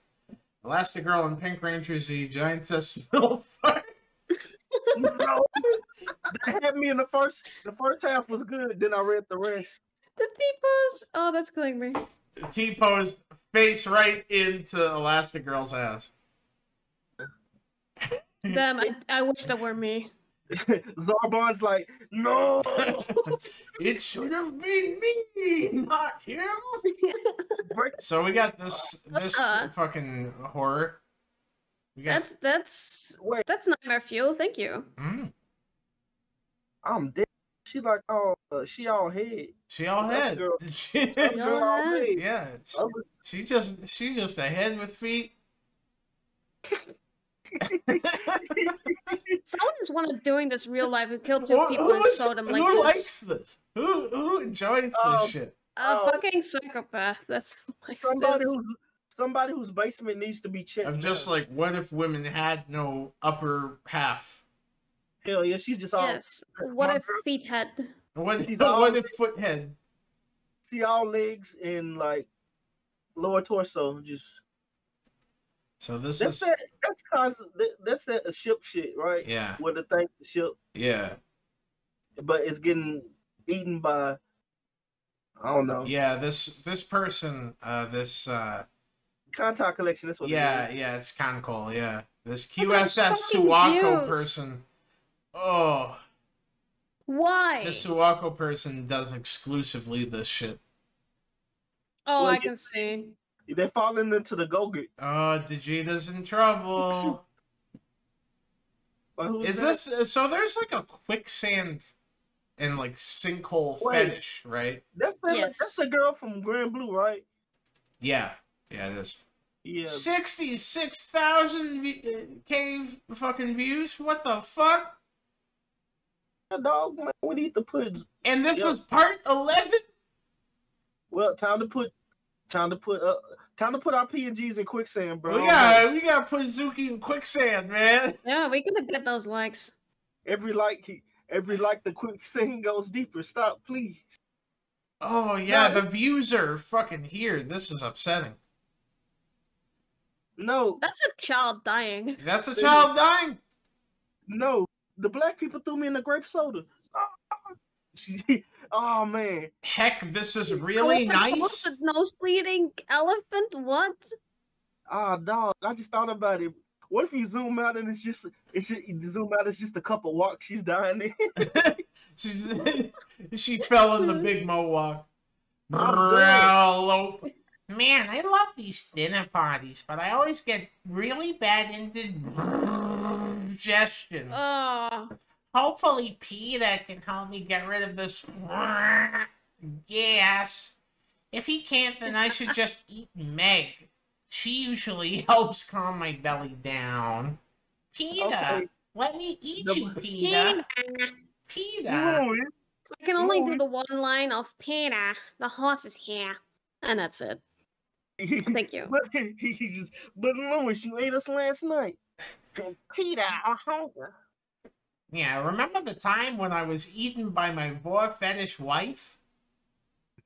Elastigirl and Pink Ranger is the giantess milf. No, they had me in the first half was good. Then I read the rest. The T-pose. Oh, that's killing me. The T-pose face right into Elastigirl's ass. Damn, I wish that were me. Zarbon's like, no! It should have been me, not him! So we got this fucking horror. We got... That's nightmare fuel, thank you. Mm. I'm dead. She like, oh, she all head. She all head. Yeah. She just a head with feet. Someone's one of doing this real life and killed two people and sold them like this. Who likes this? Who enjoys this shit? A fucking psychopath. That's somebody whose basement needs to be checked. I'm just like, what if women had no upper half? Hell yeah, she's just all. Yes. What if feet head? What if foot head? See all legs and like lower torso, just. So this is that's that ship shit, right? Yeah. Where the thing's the ship. Yeah. But it's getting eaten by I don't know. Yeah, this person, this Contact collection, that's what it is. Yeah, it's Concol, yeah. This QSS Suwako person. Oh. Why? This Suwako person does exclusively this shit. Oh, well, I can see. They're falling into the Go-Gurt. Oh, Vegeta's in trouble. Is this... So there's like a quicksand and like sinkhole fetish, right? That's the girl from Grand Blue, right? Yeah. Yeah, it is. Yeah. 66,000 cave fucking views? What the fuck? The dog, man, we need to put... And this is part 11? Well, time to put our PNGs in quicksand, bro. We gotta put Zuki in quicksand, man. Yeah, we gotta get those likes. Every like the quicksand goes deeper. Stop, please. Oh yeah, no. The views are fucking here. This is upsetting. No. That's a child dying. That's a child dying. No. The black people threw me in the grape soda. Oh man! Heck, this is really nice. Nose bleeding elephant? What? Ah, dog! I just thought about it. What if you zoom out and it's just a couple walks? She's dying there. she fell in the big mohawk. Browlope. Man, I love these dinner parties, but I always get really bad indigestion. Oh. Hopefully Peter can help me get rid of this gas. If he can't, then I should just eat Meg. She usually helps calm my belly down. Peter, let me eat you, Peter. Peter. I can only do the one line of Peter. The horse is here. And that's it. Thank you. But Louis, you ate us last night. Peter, I'm hungry. Yeah, remember the time when I was eaten by my boar fetish wife?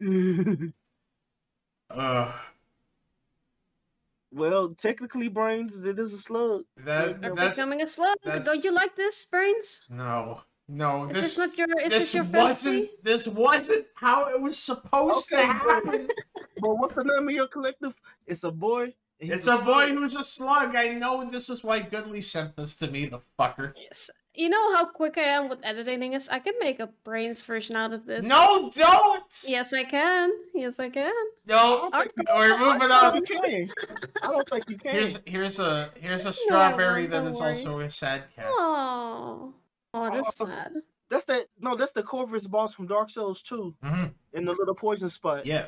Well, technically, Brains, it is a slug. Are we becoming a slug? Don't you like this, Brains? No. No, this wasn't how it was supposed to happen. But what's the name of your collective? It's a boy. It's a boy who's a slug. I know this is why Goodly sent this to me, the fucker. Yes. You know how quick I am with editing is? I can make a brains version out of this. No, don't! Yes, I can. Yes, I can. No, we're moving on. I don't think you can. Here's a strawberry that is also a sad cat. Oh. Oh, that's sad. That's that. No, that's the Corvus boss from Dark Souls 2 in the little poison spot. Yeah.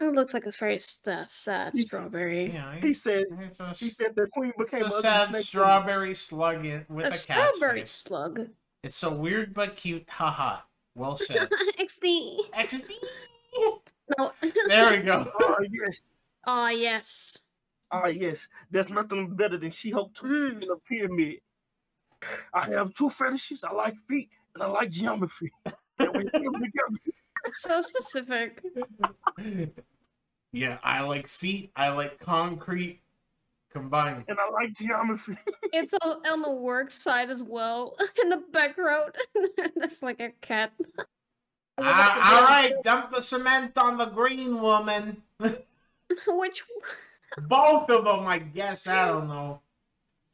It looks like a very sad strawberry. Yeah, he said the queen became a sad strawberry slug with a cat. Strawberry slug. It's so weird but cute. Haha. Well said. XD. XD. No. There we go. Oh yes. Oh yes. Oh yes. There's nothing better than She-Hulk in the pyramid. I have two fetishes. I like feet and I like geometry. It's so specific. Yeah, I like feet. I like concrete. Combined. And I like geometry. It's on the work side as well. In the back road. There's like a cat. Alright, dump the cement on the green woman. Which one? Both of them, I guess. I don't know.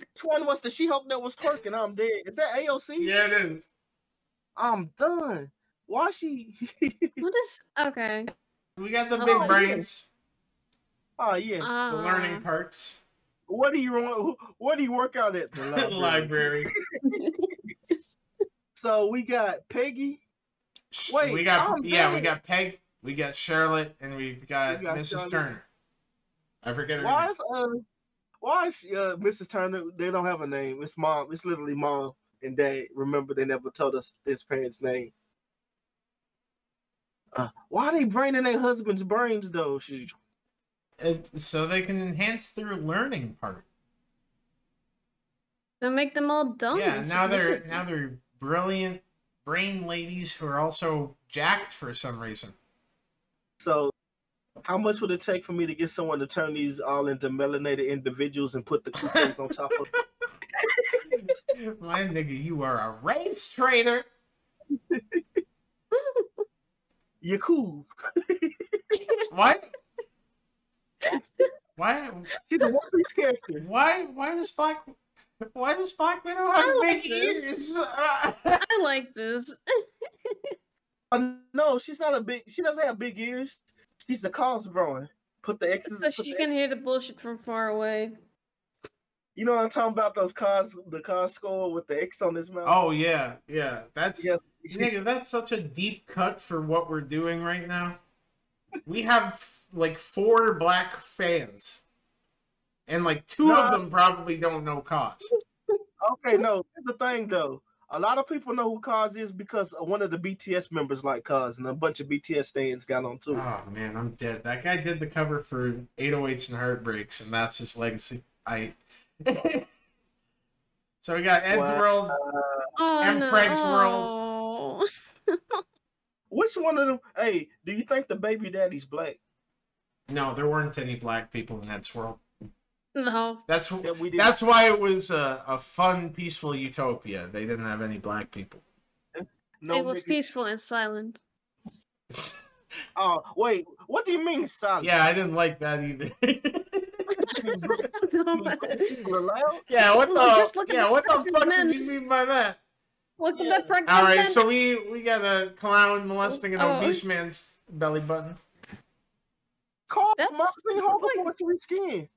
Which one was the She-Hulk that was twerking? I'm dead. Is that AOC? Yeah, it is. I'm done. Why she? What is okay? We got the big brains. Yeah. Oh yeah, the learning parts. What do you work out at the library? So we got Peggy. Wait, we got Peg, we got Charlotte, and we got Mrs. Charlotte. Turner. I forget her name. Why is Mrs. Turner? They don't have a name. It's mom. It's literally mom and dad. Remember, they never told us his parents' name. Why are they braining their husband's brains, though? So they can enhance their learning part. They'll make them all dumb. Yeah, now they're brilliant brain ladies who are also jacked for some reason. So, how much would it take for me to get someone to turn these all into melanated individuals and put the coupons on top of them? My nigga, you are a race traitor! You're cool. What? Why? She's a One Piece character. Why does Black Widow have big ears? I like this. No, she's not a big. She doesn't have big ears. She's a Cosbroin. Put the X's. So she can hear the bullshit from far away. You know what I'm talking about? Those cars, the car score with the X on his mouth. Oh yeah, yeah. That's. Yeah. Nigga, that's such a deep cut for what we're doing right now. We have, like, 4 black fans. And, like, 2 of them probably don't know Cos. Okay, no. Here's the thing, though. A lot of people know who Cos is because one of the BTS members like Cos, and a bunch of BTS stands got on, too. Oh, man, I'm dead. That guy did the cover for 808s and Heartbreaks, and that's his legacy. So we got Ed's World, Preg's World. Which one of them? Hey, do you think the baby daddy's black? No, there weren't any black people in Ed's World. No, that's why it was a fun, peaceful utopia. They didn't have any black people. No, it was peaceful and silent. Oh wait, what do you mean silent? Yeah, I didn't like that either. Yeah, what the fuck did you mean by that? Look at that pregnant. All right, so we got a clown molesting an obese man's belly button. That's molesting homophobic with skin.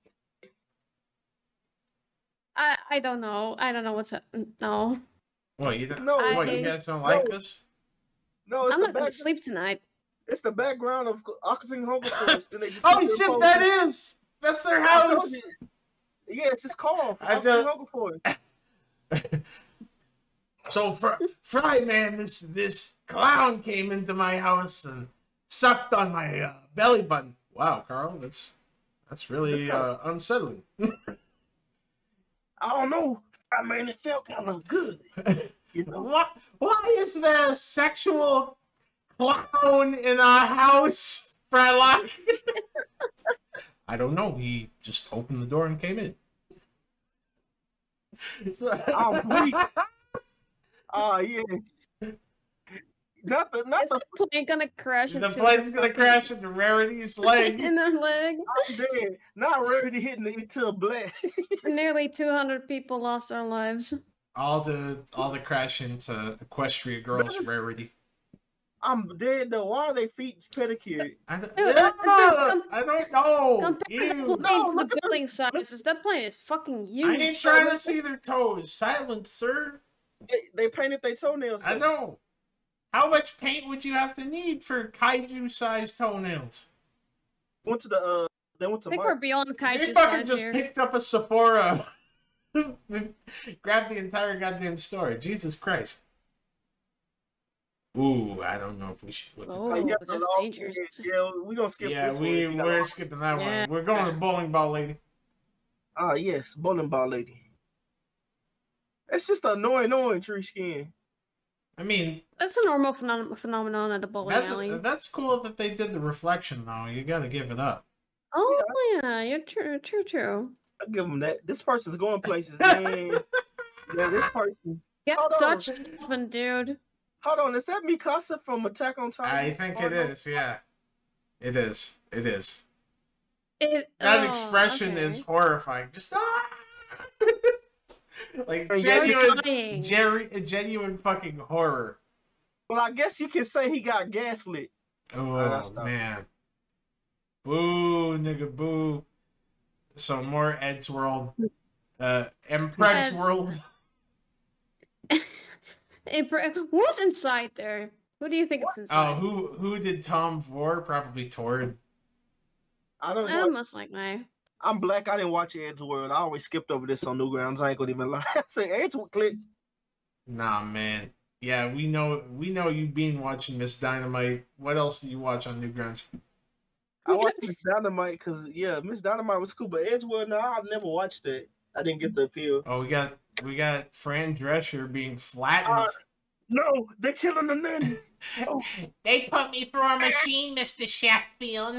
I don't know. I don't know what's up. No. What you don't? No, what you guys don't like this? No, I'm not gonna sleep tonight. It's the background of molesting homophobes. Oh shit! That is. That's their house. Yeah, it's just called. So Fry Man, this clown came into my house and sucked on my belly button. Wow, Carl, that's really unsettling. I don't know. I mean, it felt kind of good. You know? Why is there a sexual clown in our house, Frylock? I don't know. He just opened the door and came in. I'm weak. Ah, yes. Is the plane gonna crash? The plane's gonna crash into Rarity's leg. In her leg. I'm dead. Not Rarity hitting it into a black. Nearly 200 people lost their lives. All the crash into Equestria Girls Rarity. I'm dead though. Why are they feet pedicured? I don't know. Ew. No, look the building sizes. That plane is fucking huge. I ain't trying to see their toes. Silence, sir. They painted their toenails. I know. How much paint would you have to need for kaiju-sized toenails? Went to the, they went to I think we're beyond kaiju. They fucking just picked up a Sephora. Grabbed the entire goddamn store. Jesus Christ. Ooh, I don't know if we should look at that. That's dangerous. Yeah, we're going to skip this one. Yeah, we're skipping that one. We're going to Bowling Ball Lady. Ah, yes. Bowling Ball Lady. It's just an annoying tree skin. I mean, that's a normal phenomenon at the bowling alley. That's cool that they did the reflection, though. You gotta give it up. Oh yeah, you're true. I give them that. This person's going places, man. Yeah, this person. Yeah, Dutch oven, dude. Hold on, is that Mikasa from Attack on Titan? I think it is. Yeah, it is. It is. That expression is horrifying. Just like genuine fucking horror. Well, I guess you can say he got gaslit. Oh man, boo, nigga, boo. So more Ed's World, Impreg's World. Who's inside there? Who do you think is inside? Oh, who did Tom for? Probably Tord. I don't know. Almost like my. I'm black. I didn't watch Ed's World. I always skipped over this on Newgrounds. I ain't gonna even lie. I said Ed's World click. Nah, man. Yeah, we know you've been watching Miss Dynamite. What else do you watch on Newgrounds? I watched Miss Dynamite because Miss Dynamite was cool, but Ed's World, no, I've never watched it. I didn't get the appeal. Oh, we got Fran Drescher being flattened. No, they're killing the nanny. Oh. They put me through a machine, Mr. Sheffield.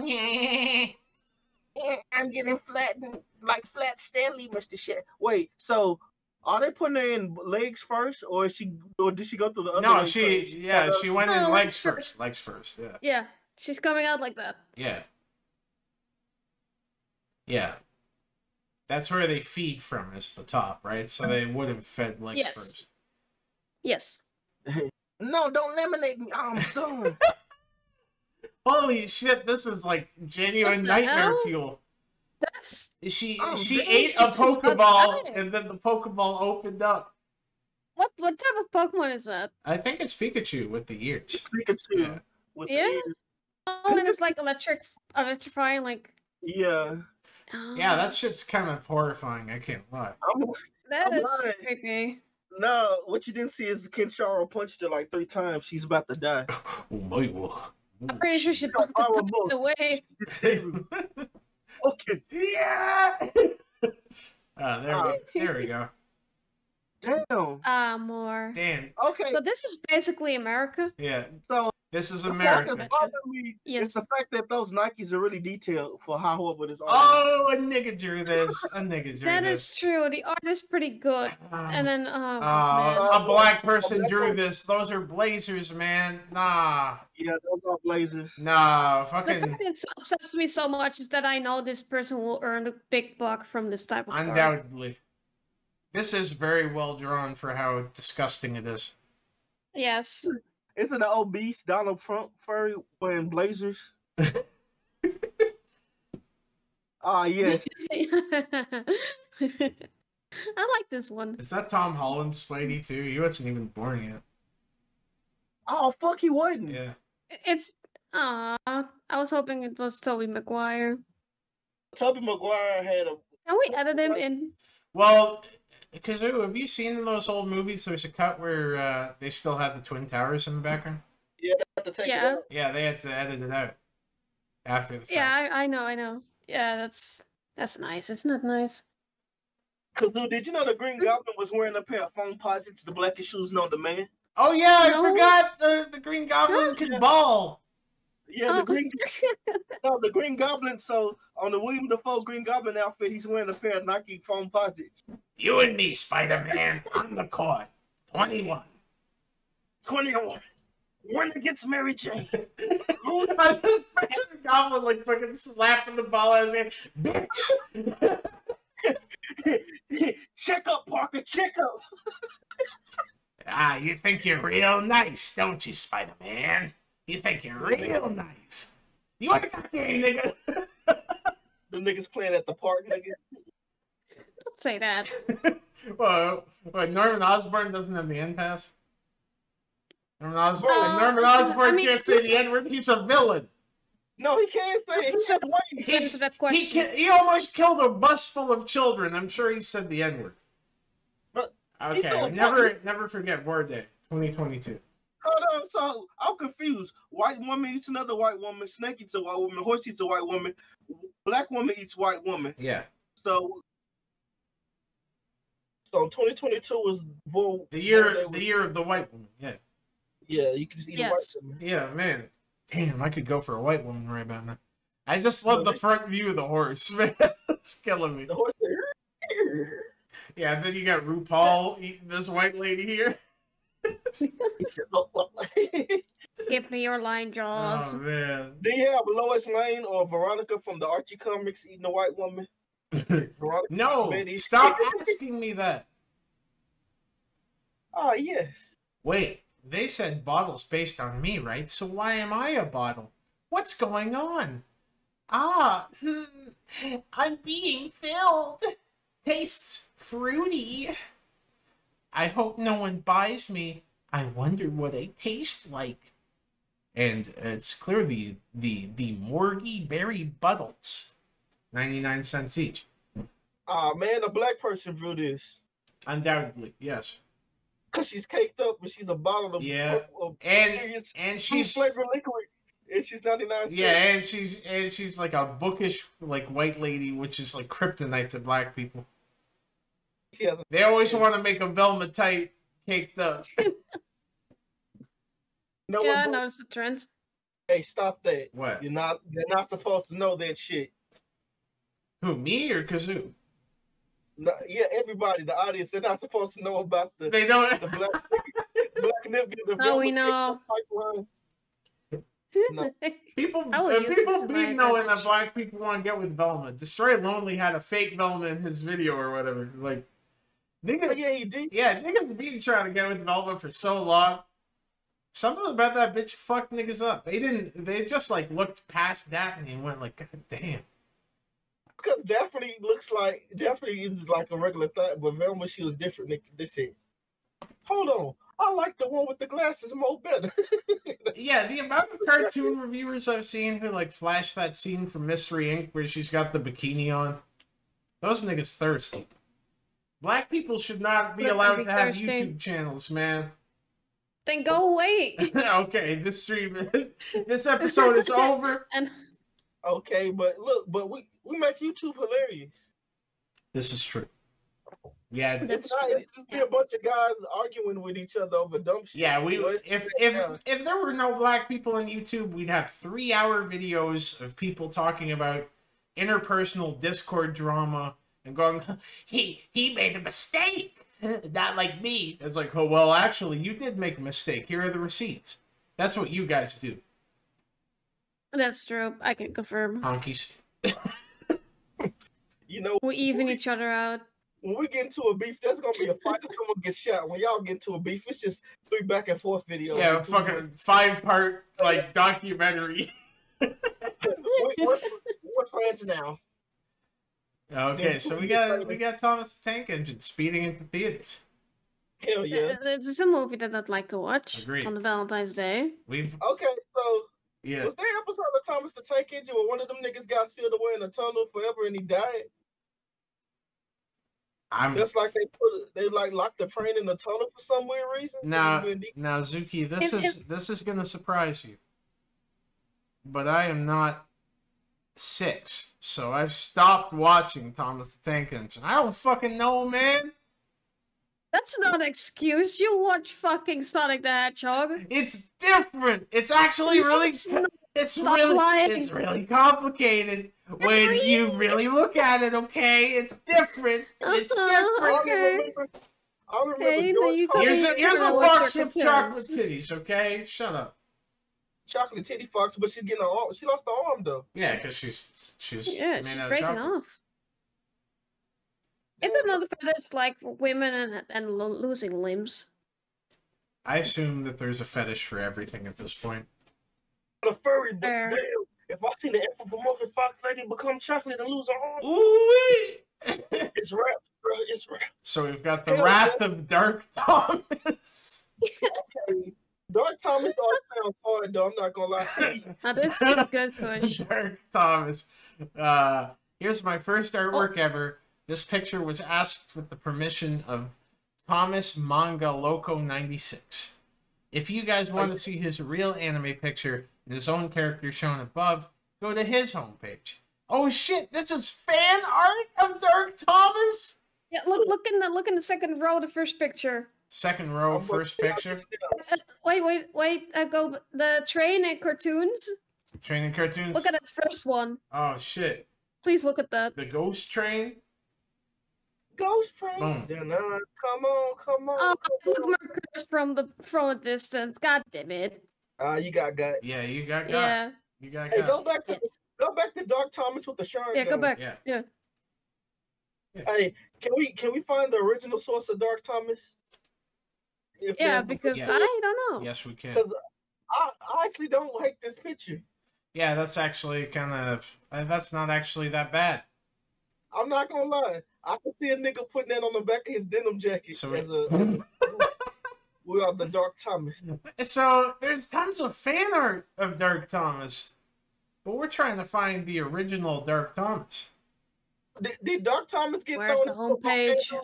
I'm getting flattened like Flat Stanley, Mr. Shit. Wait, so are they putting her in legs first, or did she go through the other? No, she went in legs first. Legs first, yeah. Yeah, she's coming out like that. Yeah, yeah. That's where they feed from. Is the top, right? So they would have fed legs first. Yes. No, don't eliminate me. I'm sorry. Holy shit! This is like genuine nightmare fuel. That's she ate a Pokeball and then the Pokeball opened up. What type of Pokemon is that? I think it's Pikachu with the ears. Pikachu. Yeah. Oh, and it's like electrifying, like. Yeah. Yeah, that shit's kind of horrifying. I can't lie. That is creepy. No, what you didn't see is Kinshara punched her like 3 times. She's about to die. Oh my god. I'm pretty sure she put it away. Okay. Yeah. There we go. Damn. More. Damn. Okay. So this is basically America. Yeah. So this is America. It's the fact that those Nikes are really detailed for whoever this artist. Oh, a nigga drew this. A nigga drew this. That is true. The art is pretty good. And then a black person drew this. Those are blazers, man. Nah. Yeah, those are blazers. Nah, fucking. The fact that upsets me so much is that I know this person will earn a big buck from this type of undoubtedly. Art. This is very well drawn for how disgusting it is. Yes. Isn't the obese Donald Trump furry wearing blazers? Ah, yes. I like this one. Is that Tom Holland's Spidey too? He wasn't even born yet. Oh fuck, he wasn't. Yeah. It's I was hoping it was Tobey Maguire. Tobey Maguire had a. Can we edit him in? Well. Because have you seen in those old movies? There's a cut where they still have the Twin Towers in the background. Yeah, they had to take it out. Yeah, they had to edit it out after the fact. Yeah, I know. Yeah, that's nice. It's not nice. Cause did you know the Green Goblin was wearing a pair of foam posits, the blackest shoes known to man? Oh yeah, I forgot the Green Goblin could ball. Yeah, the Green Goblin. So on the William Dafoe Green Goblin outfit, he's wearing a pair of Nike foam posits. You and me, Spider-Man, on the court, 21. 21. When it gets Mary Jane. I just picture the goblin like fucking slapping the ball out of his hand. Bitch! Check up, Parker, check up! Ah, you think you're real nice, don't you, Spider-Man? You think you're real nice. You ain't got game, nigga! The niggas playing at the park, nigga. Don't say that. Well, wait, Norman Osborn doesn't have the end pass? Norman Osborn I mean, can't say the N-word. He's a villain. No, he can't say it. Answer that question. He almost killed a bus full of children. I'm sure he said the N-word. Okay, never forget War Day, 2022. Hold on, so I'm confused. White woman eats another white woman. Snake eats a white woman. Horse eats a white woman. Black woman eats white woman. Yeah. So 2022 was the year of the white woman. Yeah. Yeah, you can just eat a white woman. Yeah, man. Damn, I could go for a white woman right about now. I just love the front view of the horse, man. It's killing me. The horse there. Yeah, and then you got RuPaul eating this white lady here. Give me your line, Jaws. Oh, man. Do you have Lois Lane or Veronica from the Archie comics eating a white woman? No, stop asking me that. Oh, yes. Wait. They said bottles based on me, right? So why am I a bottle? What's going on? Ah, I'm being filled. Tastes fruity. I hope no one buys me. I wonder what I taste like. And it's clearly the Morgy Berry Buttles. 99 cents each. Ah, man, a black person drew this. Undoubtedly, yes. Cause she's caked up, but she's a bottle of and she's flavored liquid, and she's 99 cents. Yeah, and she's like a bookish like white lady, which is like kryptonite to black people. Yeah, they always want to make a Velvetite caked up. Yeah, I noticed the trend. Hey, stop that! What? You're not supposed to know that shit. Who, me or Kazoo? No, yeah, everybody, the audience, they're not supposed to know about the. They don't. The black niggas. Oh, we know. No. People be knowing that black people want to get with Velma. Destroy Lonely had a fake Velma in his video or whatever. Like, niggas. Oh, yeah, he did. Yeah, niggas been trying to get with Velma for so long. Something about that bitch fucked niggas up. They didn't. They just like looked past that and he went like, God damn. Because Daphne looks like Daphne is like a regular thought, but Velma, she was different. They said, "Hold on, I like the one with the glasses more better." Yeah, the amount of cartoon reviewers I've seen who like flash that scene from Mystery Inc. where she's got the bikini on, those niggas thirsty. Black people should not be allowed to have YouTube channels, man. Then go away. Okay, this episode is over. Okay, but look, but we make YouTube hilarious. This is true. Yeah, that's true. It's just be a bunch of guys arguing with each other over dumb shit. Yeah, we if there were no black people in YouTube, we'd have 3-hour videos of people talking about interpersonal Discord drama and going, he made a mistake, not like me. It's like, oh well, actually, you did make a mistake. Here are the receipts. That's what you guys do. That's true. I can confirm. Honkies. You know, we even each other out. When we get into a beef, that's gonna be a fight. That's gonna get shot. When y'all get into a beef, it's just 3 back and forth videos. Yeah, a fucking 5-part like documentary. We're friends now. Okay, so we got Thomas the Tank Engine speeding into theaters. Hell yeah! It's a movie that I'd like to watch. Agreed. On the Valentine's Day. So. Yeah. Was there an episode of Thomas the Tank Engine where one of them niggas got sealed away in a tunnel forever and he died? That's like they like locked the train in the tunnel for some weird reason. Now Zuki, this is gonna surprise you. But I am not 6, so I've stopped watching Thomas the Tank Engine. I don't fucking know, man. That's not an excuse. You watch fucking Sonic the Hedgehog. It's different. It's actually really... It's really complicated when you really look at it, okay? It's different. It's different. Okay. I remember here's a fox with chocolate titties, okay? Shut up. Chocolate titty fox, but she's getting all she lost the arm though. Yeah, because she's breaking off. Is it not fetish like women and losing limbs? I assume that there's a fetish for everything at this point. The furry, but damn, if I see the anthropomorphic fox lady become chocolate and lose her arm, ooh, it's wrapped, bro. It's wrapped. So we've got the Wrath of Dark Thomas. Okay. Dark Thomas all sounds hard, though. I'm not gonna lie to you. Now, this is good push. Dark Thomas. Here's my first artwork ever. This picture was asked with the permission of Thomas Manga Loco 96. If you guys want to see his real anime picture and his own character shown above, go to his homepage. Oh shit! This is fan art of Dark Thomas. Yeah, look in the second row of the first picture. Second row, first picture. Wait! Go the train and cartoons. Train and cartoons. Look at that first one. Oh shit! Please look at that. The ghost train. Ghost train. Boom. Come on. Oh, look, my curse from a distance. God damn it. You got gut. Yeah, you got gut. Yeah. You got gut. Hey, go back to Dark Thomas with the shine. Yeah, go back. Yeah. Hey, can we find the original source of Dark Thomas? Because I don't know. Yes, we can. I actually don't like this picture. Yeah, that's actually kind of that's not actually that bad. I'm not gonna lie. I can see a nigga putting that on the back of his denim jacket. So we are the Dark Thomas. So there's tons of fan art of Dark Thomas, but we're trying to find the original Dark Thomas. Did Dark Thomas get thrown the homepage?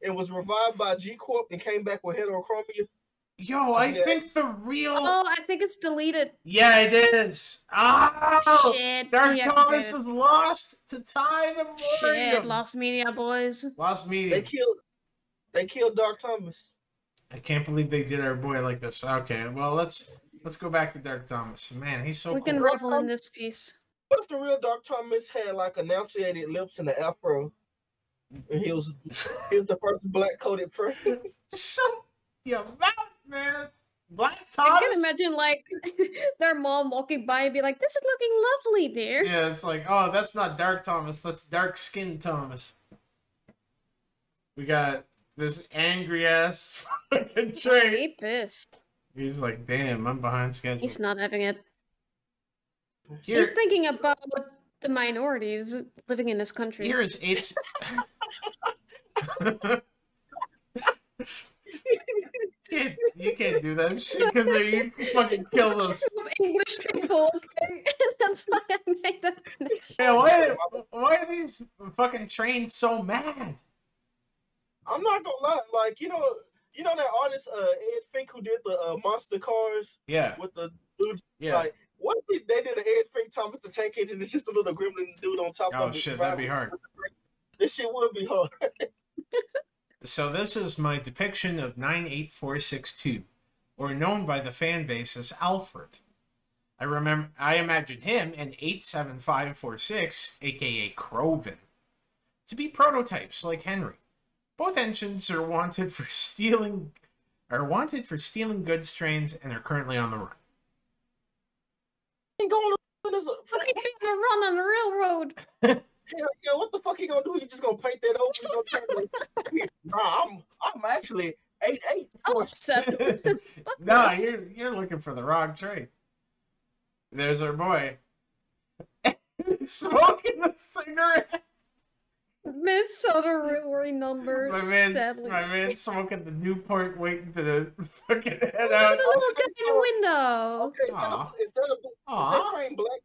It was revived by G Corp and came back with heterochromia. Yo, I think the real. Oh, I think it's deleted. Yeah, it is. Oh, shit. Dark Thomas is lost to time and morning. Shit, lost media, boys. Lost media. They killed Dark Thomas. I can't believe they did our boy like this. Okay, well let's go back to Dark Thomas. Man, he's so. We can revel in this piece. What if the real Dark Thomas had like enunciated lips and an afro? And he was the first black coated person. Shut your mouth, man. Black Thomas. I can imagine like their mom walking by and be like, "This is looking lovely, dear." Yeah, it's like, oh, that's not Dark Thomas. That's dark skinned Thomas. We got this angry ass fucking train. He pissed. He's like, damn, I'm behind schedule. He's not having it. Here. He's thinking about the minorities living in this country. Here is it's. you can't do that shit because you fucking kill us. English people. That's why I made that connection. Yeah, why are these fucking trains so mad? I'm not gonna lie, like you know that artist Ed Fink who did the monster cars. Yeah. With the dudes. Yeah. Like, what if they did an Ed Fink Thomas the Tank Engine? It's just a little gremlin dude on top of it. Oh shit, that'd be hard. This shit would be hard. So this is my depiction of 98462, or known by the fan base as Alfred. I imagine him and 87546, aka Crovin, to be prototypes like Henry. Both engines are wanted for stealing goods trains and are currently on the run. He going to run on the railroad. Yeah, what the fuck he gonna do? He just gonna paint that over? Nah, I'm actually 884. Nah, you're looking for the wrong train. There's our boy smoking a cigarette. Mid-soda number. My man's smoking the Newport, waiting to the fucking head out. Look at the window. Okay, is that train black?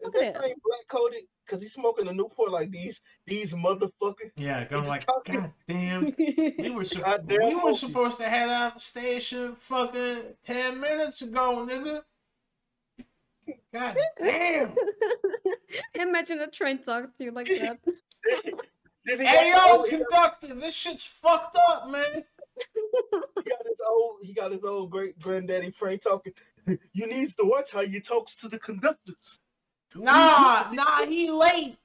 Is that train black coated? Because he's smoking a Newport like these motherfuckers. Yeah, going like, God damn. we were supposed to head out of the station fucking 10 minutes ago, nigga. God damn. Imagine a train talking to you like that. Hey, yo, conductor, this shit's fucked up, man. He got his old great granddaddy Frank talking. You needs to watch how you talks to the conductors. Nah, he late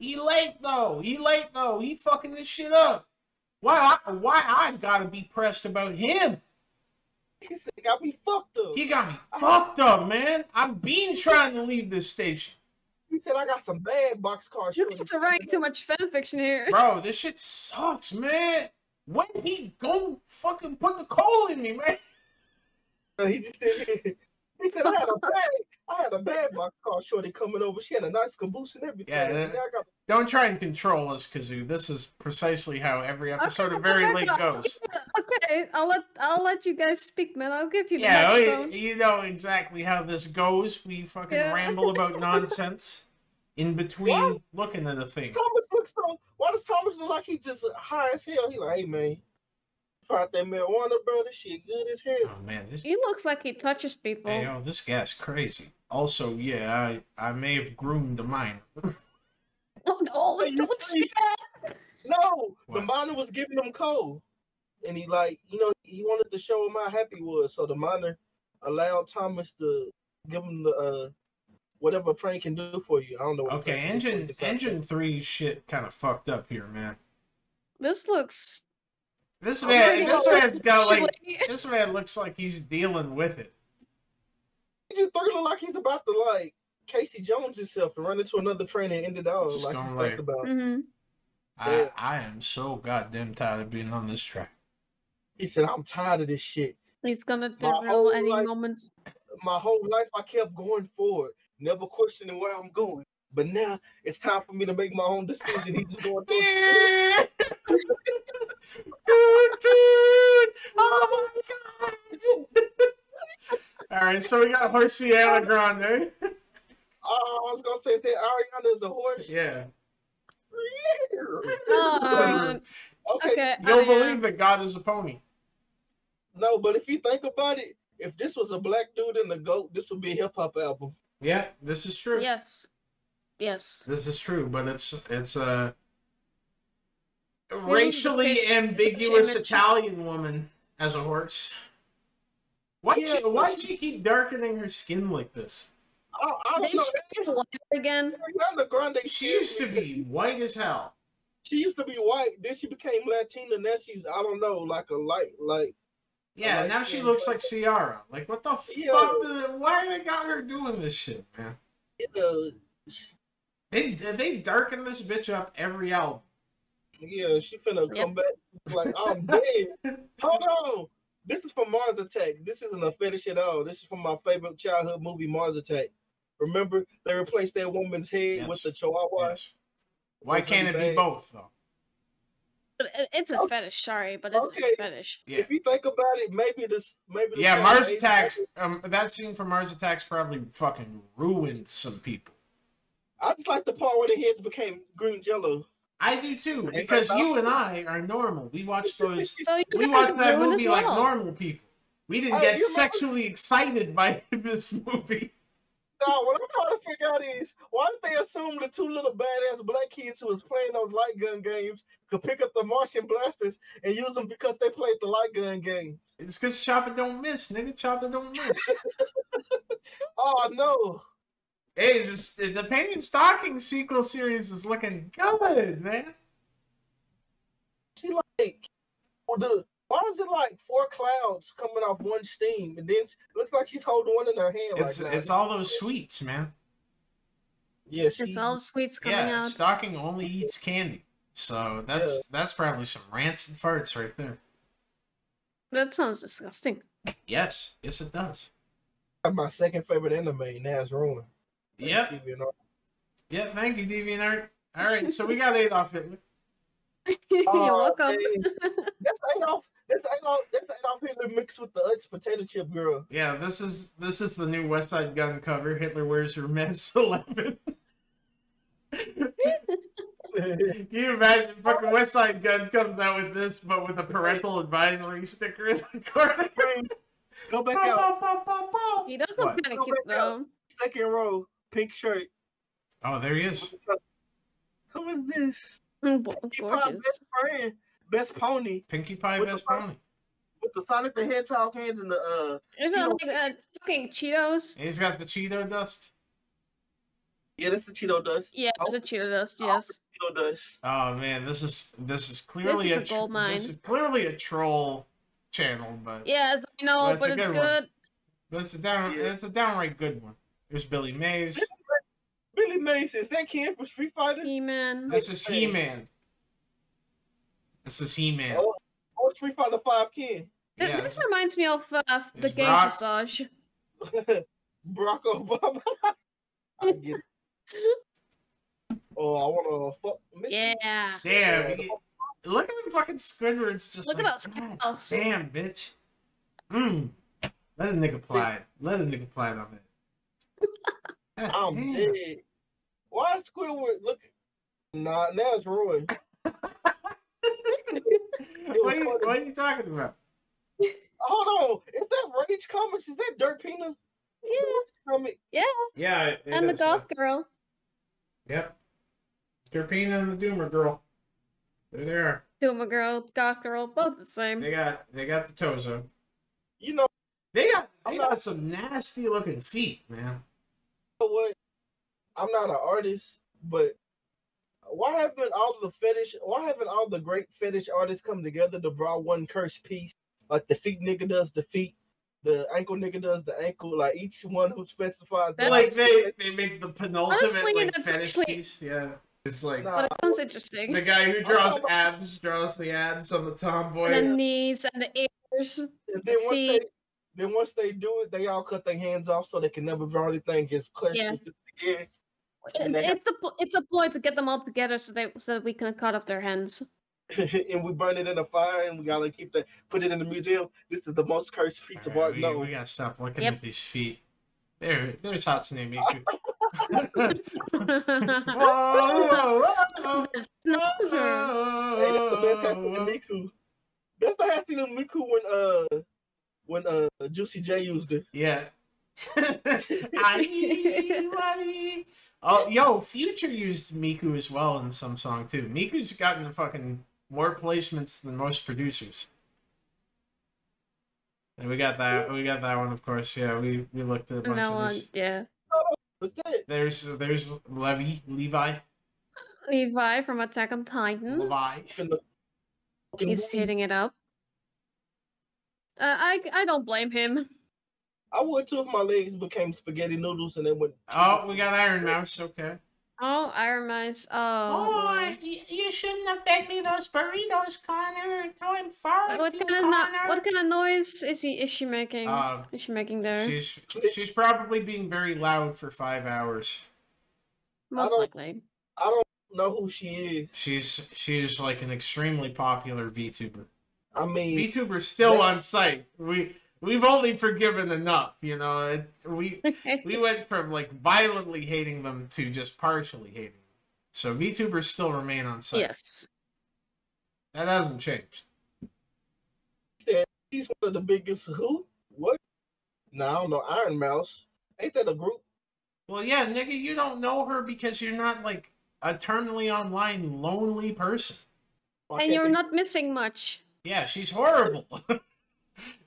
though. He fucking this shit up. Why I gotta be pressed about him? He said, got me fucked up. He got me fucked up, man. I've been trying to leave this station. He said, I got some bad boxcar shit. You're writing too much fanfiction here. Bro, this shit sucks, man. When he gonna fucking put the coal in me, man? No, he just said, he said, I had a bad boxcar shorty coming over. She had a nice caboose and everything. Yeah, and don't try and control us, Kazoo. This is precisely how every episode of Very Late goes. Okay, I'll let you guys speak, man. I'll give you the microphone. You know exactly how this goes. We fucking ramble about nonsense in between looking at the thing. Why does Thomas look like he just high as hell? He like, hey man, find that marijuana, bro. This shit good as hell. Oh man, he looks like he touches people. Hey, yo, this guy's crazy. Also, yeah, I may have groomed the minor. Oh, no, don't say that. No, what? The minor was giving him coal, and he like, you know, he wanted to show him how happy he was. So the minor allowed Thomas to give him the whatever a prank can do for you. I don't know. What okay, engine three shit kind of fucked up here, man. This looks. This man looks like he's dealing with it. He just looking like he's about to like Casey Jones himself to run into another train and end it all. Just like he's like, about. Mm-hmm. I am so goddamn tired of being on this track. He said, "I'm tired of this shit." He's gonna derail any moment. My whole life, I kept going forward, never questioning where I'm going. But now it's time for me to make my own decision. He's just going through. Dude! Oh my god! All right, so we got Horsey Allegrande. Oh, I was gonna say that Ariana is the horse. Yeah. Okay. You'll believe that God is a pony. No, but if you think about it, if this was a black dude and the goat, this would be a hip hop album. Yeah, this is true. Yes. Yes. This is true, but it's a racially ambiguous Italian woman as a horse. Why does she keep darkening her skin like this? I don't know. Again, she used to be white as hell. She used to be white. Then she became Latina. Now she's like now she looks like Ciara. Like what the fuck? Why they got her doing this shit, man? They darken this bitch up every album. Yeah, she finna come back like, I'm dead. Hold on. This is from Mars Attack. This isn't a fetish at all. This is from my favorite childhood movie, Mars Attack. Remember, they replaced that woman's head with the chihuahua. Yes. Why can't it be both, though? It's a fetish, sorry, but it's a fetish. Yeah. If you think about it, maybe this yeah, Mars Attack, that scene from Mars Attack's probably fucking ruined some people. I just like the part where the heads became green jello. I do too, because you and I are normal. We watched those. We watched that movie like normal people. We didn't get sexually excited by this movie. No, what I'm trying to figure out is why did they assume the two little badass black kids who was playing those light gun games could pick up the Martian blasters and use them because they played the light gun game? It's because Chopper don't miss, nigga. Chopper don't miss. Oh no. Hey, the Painted Stocking sequel series is looking good, man. She like, why is it like four clouds coming off one steam, and then it looks like she's holding one in her hand? It's all those sweets, man. Yeah, it's all sweets coming out. Stocking only eats candy, so that's probably some rancid farts right there. That sounds disgusting. Yes, yes, it does. My second favorite anime now is ruined. Yeah. Yeah, thank you, DeviantArt. All right, so we got Adolf Hitler. You're welcome. That's Adolf Hitler mixed with the Utz potato chip girl. Yeah, this is the new West Side Gun cover. Hitler wears her Hermes 11. Can you imagine fucking West Side Gun comes out with this, but with a parental advisory sticker in the corner? Go back out. He does look kind of cute though. Second row. Pink shirt. Oh, there he is. Who is this? Pinkie Pie best friend, best pony. Pinkie Pie best pony. With the Sonic the Hedgehog hands and the isn't it like fucking Cheetos? And he's got the Cheeto dust. Yeah, that's the Cheeto dust. Yeah, the Cheeto dust. Yes. still does. Oh man, this is clearly this is a gold mine. This is clearly a troll channel, but yes, I know, but it's good. But it's a it's a downright good one. There's Billy Mays. Billy Mays, is that kid from Street Fighter? He-Man. This is He-Man. This is He-Man. Oh, Street Fighter 5 kid. Yeah. This reminds me of the game massage. Barack Obama. I get it. Oh, I want to fuck. Yeah. Damn. Yeah. Look at the fucking Squidward's just look at those. Damn, bitch. Let a nigga apply it. Let a nigga apply it on it. I'm dead. Why is Squidward looking? Nah, now it's ruined. What are you talking about? Hold on, is that Rage Comics? Is that Dirt Peanut? Yeah. Yeah. And the golf girl. Yep. Dirt Peanut and the Doomer girl. They're there. Doomer girl, golf girl, both the same. They got the Tozo. You know, they got some nasty looking feet, man. You know what? I'm not an artist, but why haven't all the great fetish artists come together to draw one cursed piece? Like the feet nigga does the feet, the ankle nigga does the ankle. Like each one who specifies. Like they make the penultimate honestly, like fetish piece. Yeah, it's like. But it sounds interesting. The guy who draws abs draws the abs on the tomboy. And the knees and the ears. And then once they do it, they all cut their hands off so they can never draw anything as clear as again. It's a ploy to get them all together so that we can cut off their hands. And we burn it in a fire, and we gotta put it in the museum. This is the most cursed piece of art known. We gotta stop looking at these feet. There's Hatsune Miku. Whoa! That's the best Hatsune Miku. That's the Hatsune Miku when Juicy J used it. Yeah. Oh, yo, Future used Miku as well in some song too. Miku's gotten fucking more placements than most producers. And we got that one, of course. Yeah, we looked at a bunch of this. Yeah. There's Levi from Attack on Titan. Levi. He's hitting it up. I don't blame him. I would too if my legs became spaghetti noodles and they went. Oh, we got Iron Mouse, okay. Oh, Iron Mouse. Oh, you shouldn't have fed me those burritos, Connor. I'm far. What kind of noise is she making? Is she making there? She's probably being very loud for 5 hours. Most likely. I don't know who she is. She's like an extremely popular VTuber. I mean, VTuber's still on site. We've only forgiven enough, you know. We went from like violently hating them to just partially hating them. So VTubers still remain on site. Yes, that hasn't changed. Yeah, he's one of the biggest. Who? What? No, I don't know. Iron Mouse. Ain't that a group? Well, yeah, nigga, you don't know her because you're not like a eternally online lonely person. And you're not missing much. Yeah, she's horrible.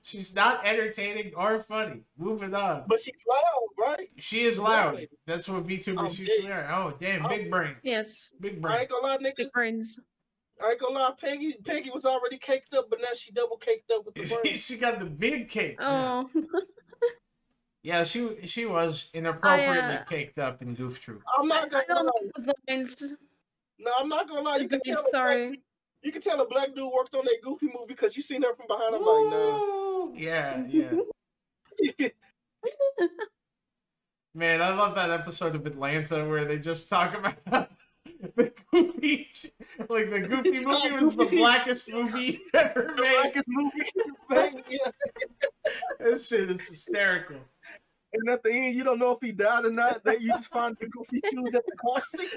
She's not entertaining or funny. Moving on. But she's loud, right? She is loud. That's what VTubers usually are. Oh, damn. Big brain. Yes. Big brain. I ain't gonna lie, nigga. Big brains. I ain't gonna lie. Peggy was already caked up, but now she double caked up with the brain. She got the big cake. Oh. Yeah, she was inappropriately caked up in Goof Troop. I'm not gonna lie. No, I'm not gonna lie. You can tell a black dude worked on that Goofy movie because you seen her from behind. I'm like, no. Yeah. Man, I love that episode of Atlanta where they just talk about the Goofy, like the Goofy movie was the blackest movie ever made. That shit is hysterical. And at the end, you don't know if he died or not. That you just find the Goofy shoes at the car seat.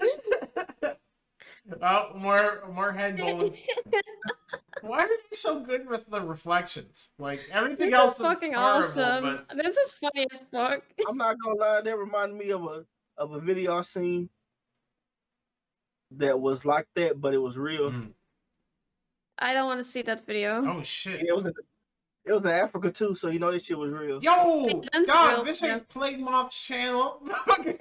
Oh, more head rolling. Why are you so good with the reflections? Like everything else is fucking horrible, awesome. But... This is funny as fuck. I'm not gonna lie, that reminded me of a video I seen that was like that, but it was real. I don't want to see that video. Oh shit! Yeah, it was in Africa too, so you know this shit was real. Yo, dog, this ain't Plague Moth's channel. I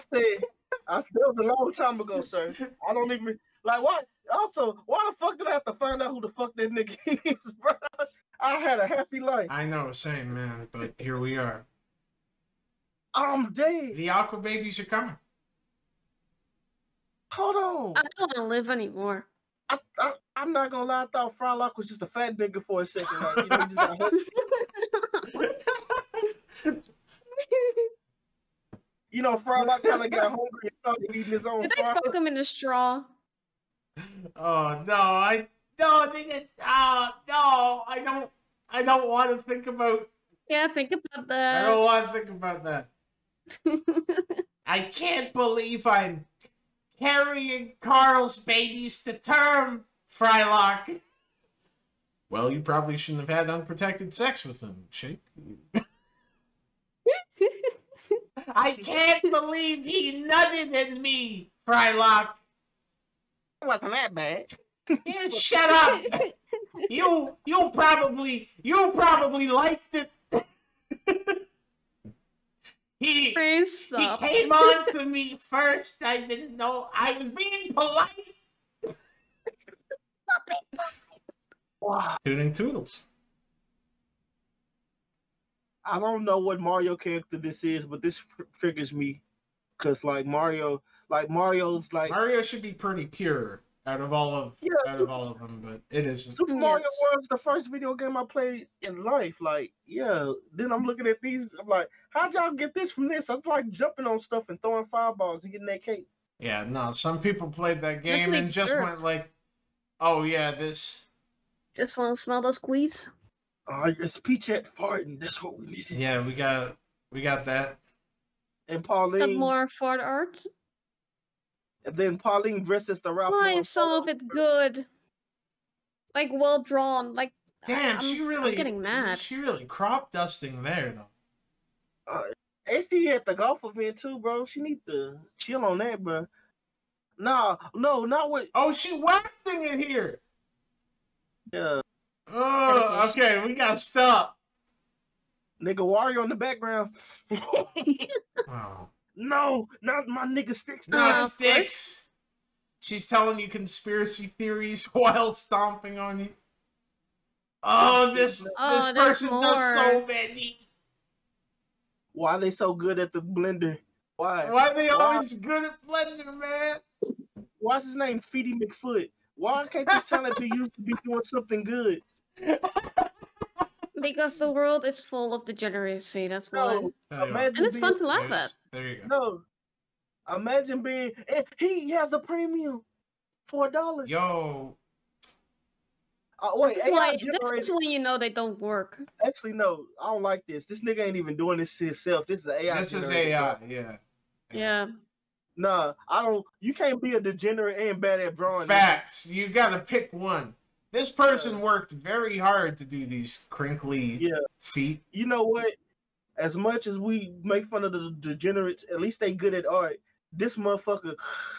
said. That was a long time ago, sir. I don't even like what. Also, why the fuck did I have to find out who the fuck that nigga is, bro? I had a happy life. I know, same man, but here we are. I'm dead. The Aqua Babies are coming. Hold on. I don't want to live anymore. I'm not gonna lie. I thought Frylock was just a fat nigga for a second. Like, you know, just like, you know, Frylock kind of got hungry and started eating his own. Did they poke him in the straw? Oh no! I don't want to think about. Yeah, think about that. I don't want to think about that. I can't believe I'm carrying Carl's babies to term, Frylock. Well, you probably shouldn't have had unprotected sex with them, Shake. I can't believe he nutted in me, Frylock. It wasn't that bad. Yeah, shut up. You probably liked it. He came on to me first. I didn't know. I was being polite. Wow. Tuning Toodles. I don't know what Mario character this is, but this triggers me. Because, like, Mario's, like... Mario should be pretty pure out of all of them, but it isn't. Super Mario was the first video game I played in life. Like, yeah. Then I'm looking at these, I'm like, how'd y'all get this from this? I'm, like, jumping on stuff and throwing fireballs and getting that cake. Yeah, no, some people played that game and just went like, oh, yeah, this. Just want to smell those squeeze. It's Peachette farting. That's what we needed. Yeah, we got that. And Pauline. Some more fart art. And then Pauline dresses the Ralph. Why is some of it good? Like well drawn. Like damn, I'm getting mad. She really crop dusting there though. HD at the golf event too, bro. She needs to chill on that, bro. Nah, no, not with. Oh, she waxing in here. Yeah. Oh, okay, we gotta stop. Nigga Wario in the background. Oh. No, not my nigga Sticks. Not Sticks. She's telling you conspiracy theories while stomping on you. Oh, this person does so many. Why are they so good at the blender? Why? Why are they always good at blender, man? Why's his name Feety McFoot? Why can't this talent be used to be doing something good? Because the world is full of degeneracy, that's why. And it's fun to laugh at. There you go. No. Imagine being... He has a premium for $4. Yo. This is when you know they don't work. Actually, no. I don't like this. This nigga ain't even doing this to himself. This is AI. This is AI, yeah. Nah, I don't... You can't be a degenerate and bad at drawing. Facts. You gotta pick one. This person worked very hard to do these crinkly feet. You know what? As much as we make fun of the degenerates, at least they good at art. This motherfucker,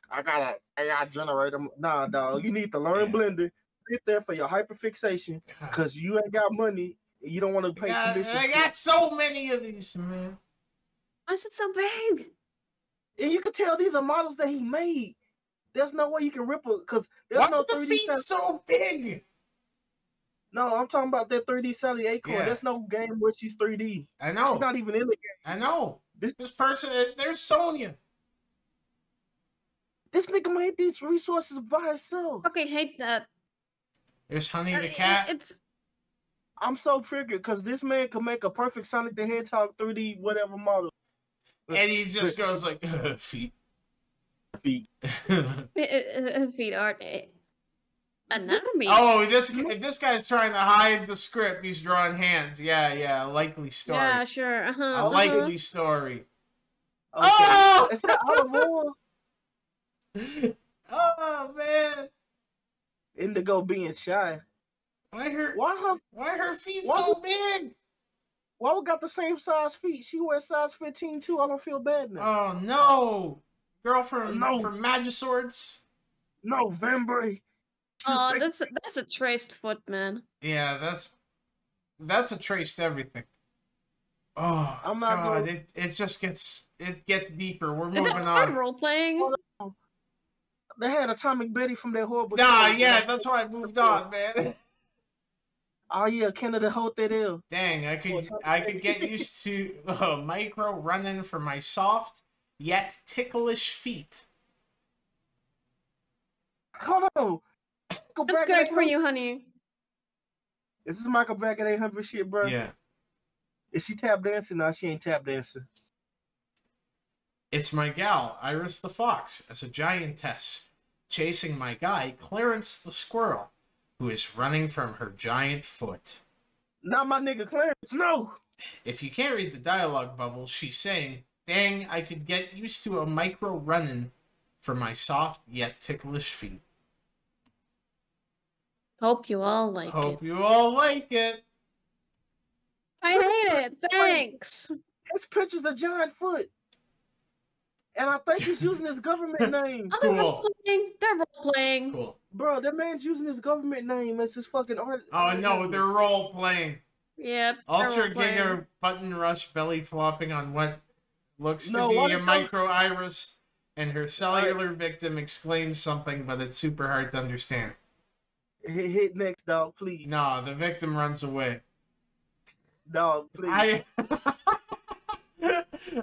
I gotta AI generate them. Nah, dog. You need to learn Blender. Sit there for your hyperfixation because you ain't got money. And you don't want to pay conditions. I got so many of these, man. Why is it so big? And you can tell these are models that he made. There's no way you can rip it because there's no 3D. Why the feet so big? No, I'm talking about that 3D Sally Acorn. Yeah. There's no game where she's 3D. I know. She's not even in the game. I know. This person, there's Sonya. This nigga made these resources by himself. I fucking hate that. There's Honey the Cat. I'm so triggered because this man can make a perfect Sonic the Hedgehog 3D whatever model. And he just goes like, feet. Feet art. Anatomy. Oh, this guy's trying to hide the script. He's drawing hands. Yeah. Likely story. Yeah, sure. A likely story. Okay. Oh! It's the olive oil. Oh, man. Indigo being shy. Why her feet so big? Why we got the same size feet? She wears size 15 too. I don't feel bad now. Oh no, girl from Magiswords. November. Oh, that's a traced foot, man. Yeah, that's a traced everything. Oh, I'm not God, it just gets, it gets deeper. We're moving on. Role playing. They had Atomic Betty from that horrible. Nah, show. Yeah, that's why I moved on, man. Oh yeah, Canada hold that ill. Dang, I could get used to micro running for my soft yet ticklish feet. Hold on. That's good for you, honey. This is Michael Black at 800 shit, bro. Yeah. Is she tap dancing? No, she ain't tap dancing. It's my gal, Iris the Fox, as a giantess, chasing my guy, Clarence the Squirrel, who is running from her giant foot. Not my nigga Clarence, no! If you can't read the dialogue bubble, she's saying, dang, I could get used to a micro running for my soft yet ticklish feet. Hope you all like it. Hope you all like it. I hate it. Thanks. This picture's a giant foot. And I think he's using his government name. Cool. They're role-playing. Cool. Bro, that man's using his government name as his fucking art. Oh, no, they're role-playing. Yep. Ultra Giga Button Rush belly flopping on what looks to be a micro iris, and her cellular victim exclaims something, but it's super hard to understand. Hit next, dog, please. No, the victim runs away. Dog, please.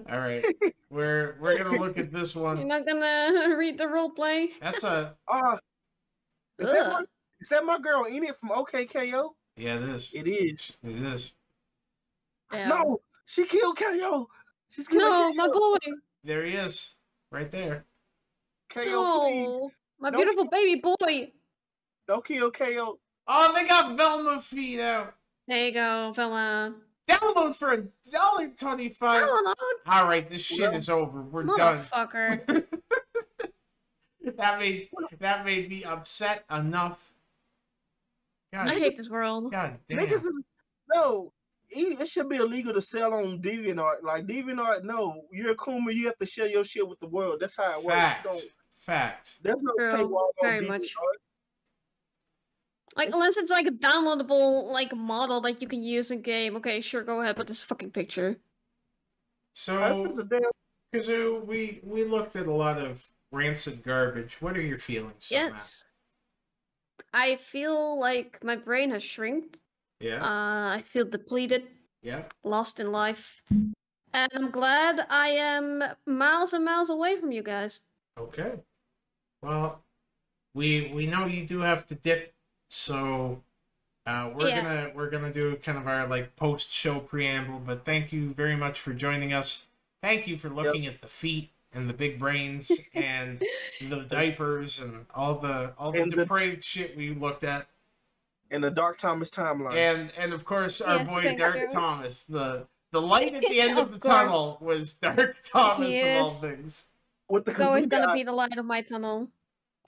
All right, we're gonna look at this one. You're not gonna read the role play. That's a is that my girl in it from OKKO? Yeah, it is. Yeah. No, she killed KO. She's killed KO. My boy. There he is, right there. KO, please. My beautiful baby boy. Don't kill KO. Oh, they got Velma feet out. There you go, Velma. Download for $1.25. All right, this shit is over. We're done. Motherfucker. that made me upset enough. God, I hate this world. God damn. No, it should be illegal to sell on DeviantArt. Like DeviantArt, no, you're a Kuma. You have to share your shit with the world. That's how it works. Facts. There's no paywall on DeviantArt. Like, unless it's, like, a downloadable, like, model that you can use in game. Okay, sure, go ahead, but this fucking picture. So, Kazoo, we looked at a lot of rancid garbage. What are your feelings on that? I feel like my brain has shrinked. Yeah. I feel depleted. Yeah. Lost in life. And I'm glad I am miles and miles away from you guys. Okay. Well, we know you do have to dip. So we're gonna do kind of our like post show preamble, but thank you very much for joining us. Thank you for looking at the feet and the big brains and the diapers and all the depraved shit we looked at. And the Dark Thomas timeline. And of course our boy Dark Thomas. The light at the end of the tunnel was Dark Thomas of all things. It's always gonna be the light of my tunnel.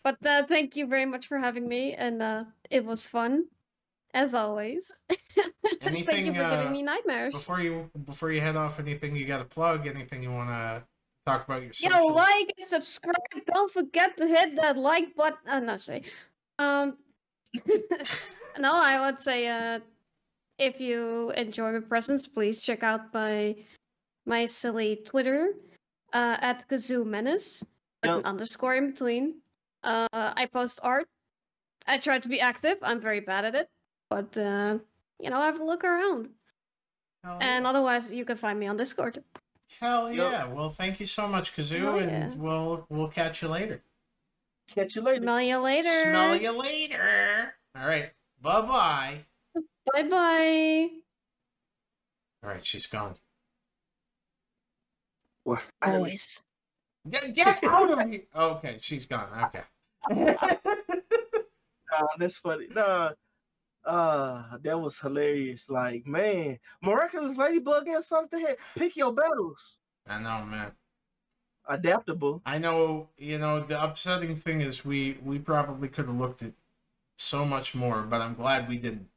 But thank you very much for having me, and it was fun, as always. Anything, thank you for giving me nightmares. Before you head off, anything you got to plug? Anything you want to talk about yourself? Yo, like, subscribe. Don't forget to hit that like button. No, I would say if you enjoy my presence, please check out my silly Twitter at Kazoo Menace with an underscore in between. I post art. I try to be active. I'm very bad at it. But, you know, have a look around. Hell and otherwise, you can find me on Discord. Hell yeah. Well, thank you so much, Kazoo. Hell and we'll catch you later. Catch you later. Smell you later. Smell you later. All right. Bye-bye. Bye-bye. All right. She's gone. What? Always. Get out of here. Okay. She's gone. Okay. That's funny. That was hilarious. Like, man, miraculous ladybug and something here. Pick your battles. I know, man. Adaptable. I know. You know, the upsetting thing is we probably could have looked at so much more, but I'm glad we didn't.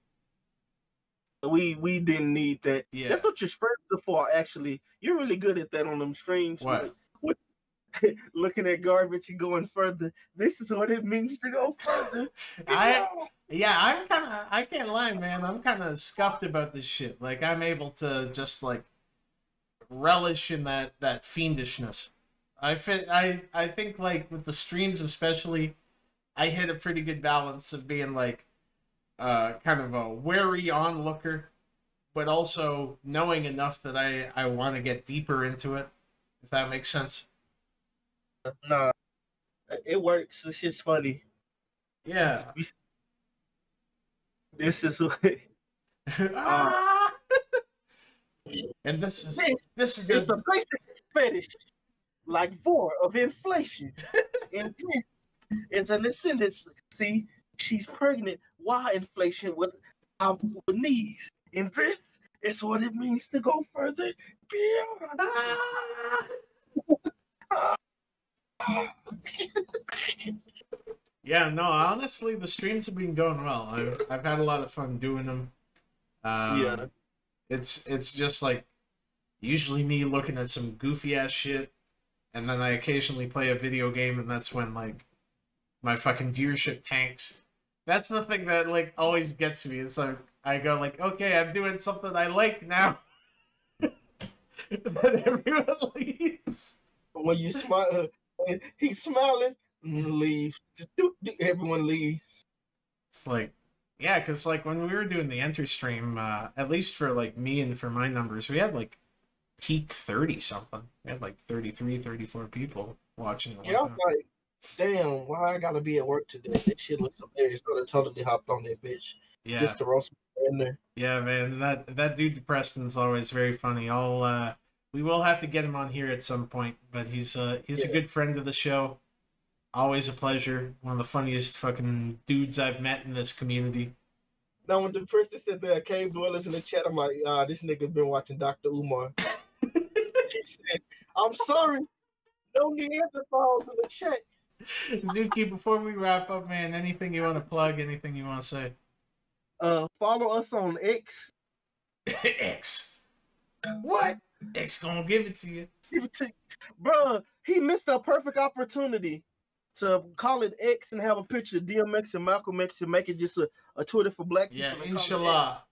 We didn't need that. Yeah. That's what your streams are for. Actually, you're really good at that on them streams. What? Like, looking at garbage and going further. This is what it means to go further. I'm kind of, I can't lie, man. I'm kind of scuffed about this shit. Like, I'm able to just like relish in that fiendishness. I think, like, with the streams especially, I hit a pretty good balance of being, like, kind of a wary onlooker, but also knowing enough that I want to get deeper into it, if that makes sense. Nah, it works. This shit's funny. Yeah. This is what... And this is it's a basic fetish, like four of inflation. And this is an ascendancy. See, she's pregnant. Why inflation with our knees? And this is what it means to go further beyond. Yeah, no, honestly, the streams have been going well. I've had a lot of fun doing them. Yeah. It's just, like, usually me looking at some goofy-ass shit, and then I occasionally play a video game, and that's when, like, my fucking viewership tanks. That's the thing that, like, always gets me. It's like, I go, like, okay, I'm doing something I like now. Then everyone leaves. When you smile, he's smiling, leaves. Everyone leaves. It's like... Yeah, because, like, when we were doing the Enter stream, at least for, like, me and for my numbers, we had, like, peak 30-something. We had, like, 33, 34 people watching. Yeah, I was like, damn, why I gotta be at work today? This shit looks hilarious. But I totally hopped on that bitch. Yeah. Just to roast me in there. Yeah, man, that dude Preston's always very funny. We will have to get him on here at some point, but he's a good friend of the show. Always a pleasure. One of the funniest fucking dudes I've met in this community. Now, when the person said the cave dwellers in the chat, I'm like, this nigga been watching Dr. Umar. He said, I'm sorry. No Neanderthals in the chat. Zuki, before we wrap up, man, anything you want to plug, anything you want to say? Follow us on X. X. What? X gonna give it to you. Give it to you. Bruh, he missed a perfect opportunity to call it X and have a picture of DMX and Malcolm X and make it just a Twitter for black people. Yeah, inshallah.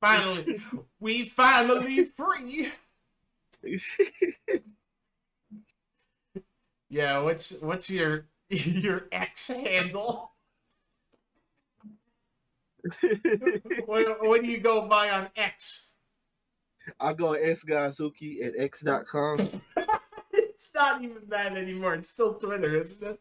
Finally. We finally free. Yeah, what's your X handle? What do you go by on X? I go xguyzuki at x.com. It's not even that anymore. It's still Twitter, isn't it?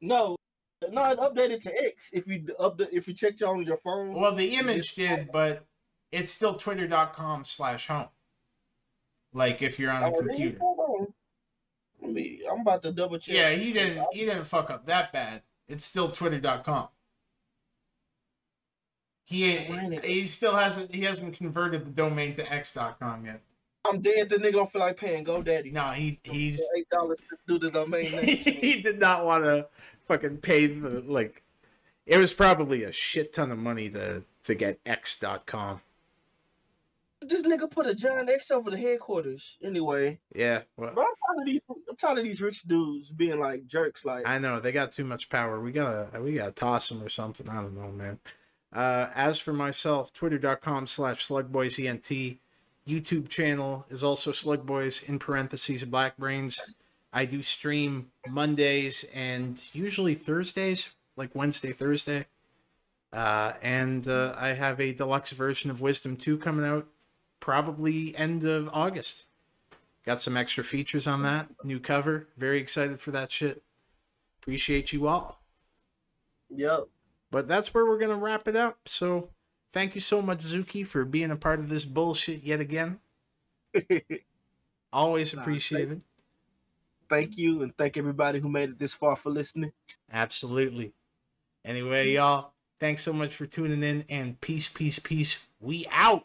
No, it updated to X. If you checked on your phone. Well, the image did, but it's still twitter.com/home. Like if you're on the computer. Hold on. I'm about to double check. Yeah, he didn't fuck up that bad. It's still twitter.com. He hasn't converted the domain to x.com yet. I'm dead. The nigga don't feel like paying GoDaddy. No, he's $8 to do the domain name. He did not want to fucking pay the, like, it was probably a shit ton of money to get X.com. This nigga put a giant X over the headquarters anyway. Yeah. Well, bro, I'm tired of these rich dudes being like jerks. Like, I know they got too much power. We gotta toss them or something. I don't know, man. As for myself, twitter.com/slugboysent. YouTube channel is also Slugboys (blackbrains). I do stream Mondays and usually Thursdays, like Wednesday, Thursday. And I have a deluxe version of Wisdom 2 coming out probably end of August. Got some extra features on that. New cover. Very excited for that shit. Appreciate you all. Yep. But that's where we're going to wrap it up. So... thank you so much, Zuki, for being a part of this bullshit yet again. Always appreciated. Thank you, and thank everybody who made it this far for listening. Absolutely. Anyway, y'all, thanks so much for tuning in, and peace, peace, peace. We out.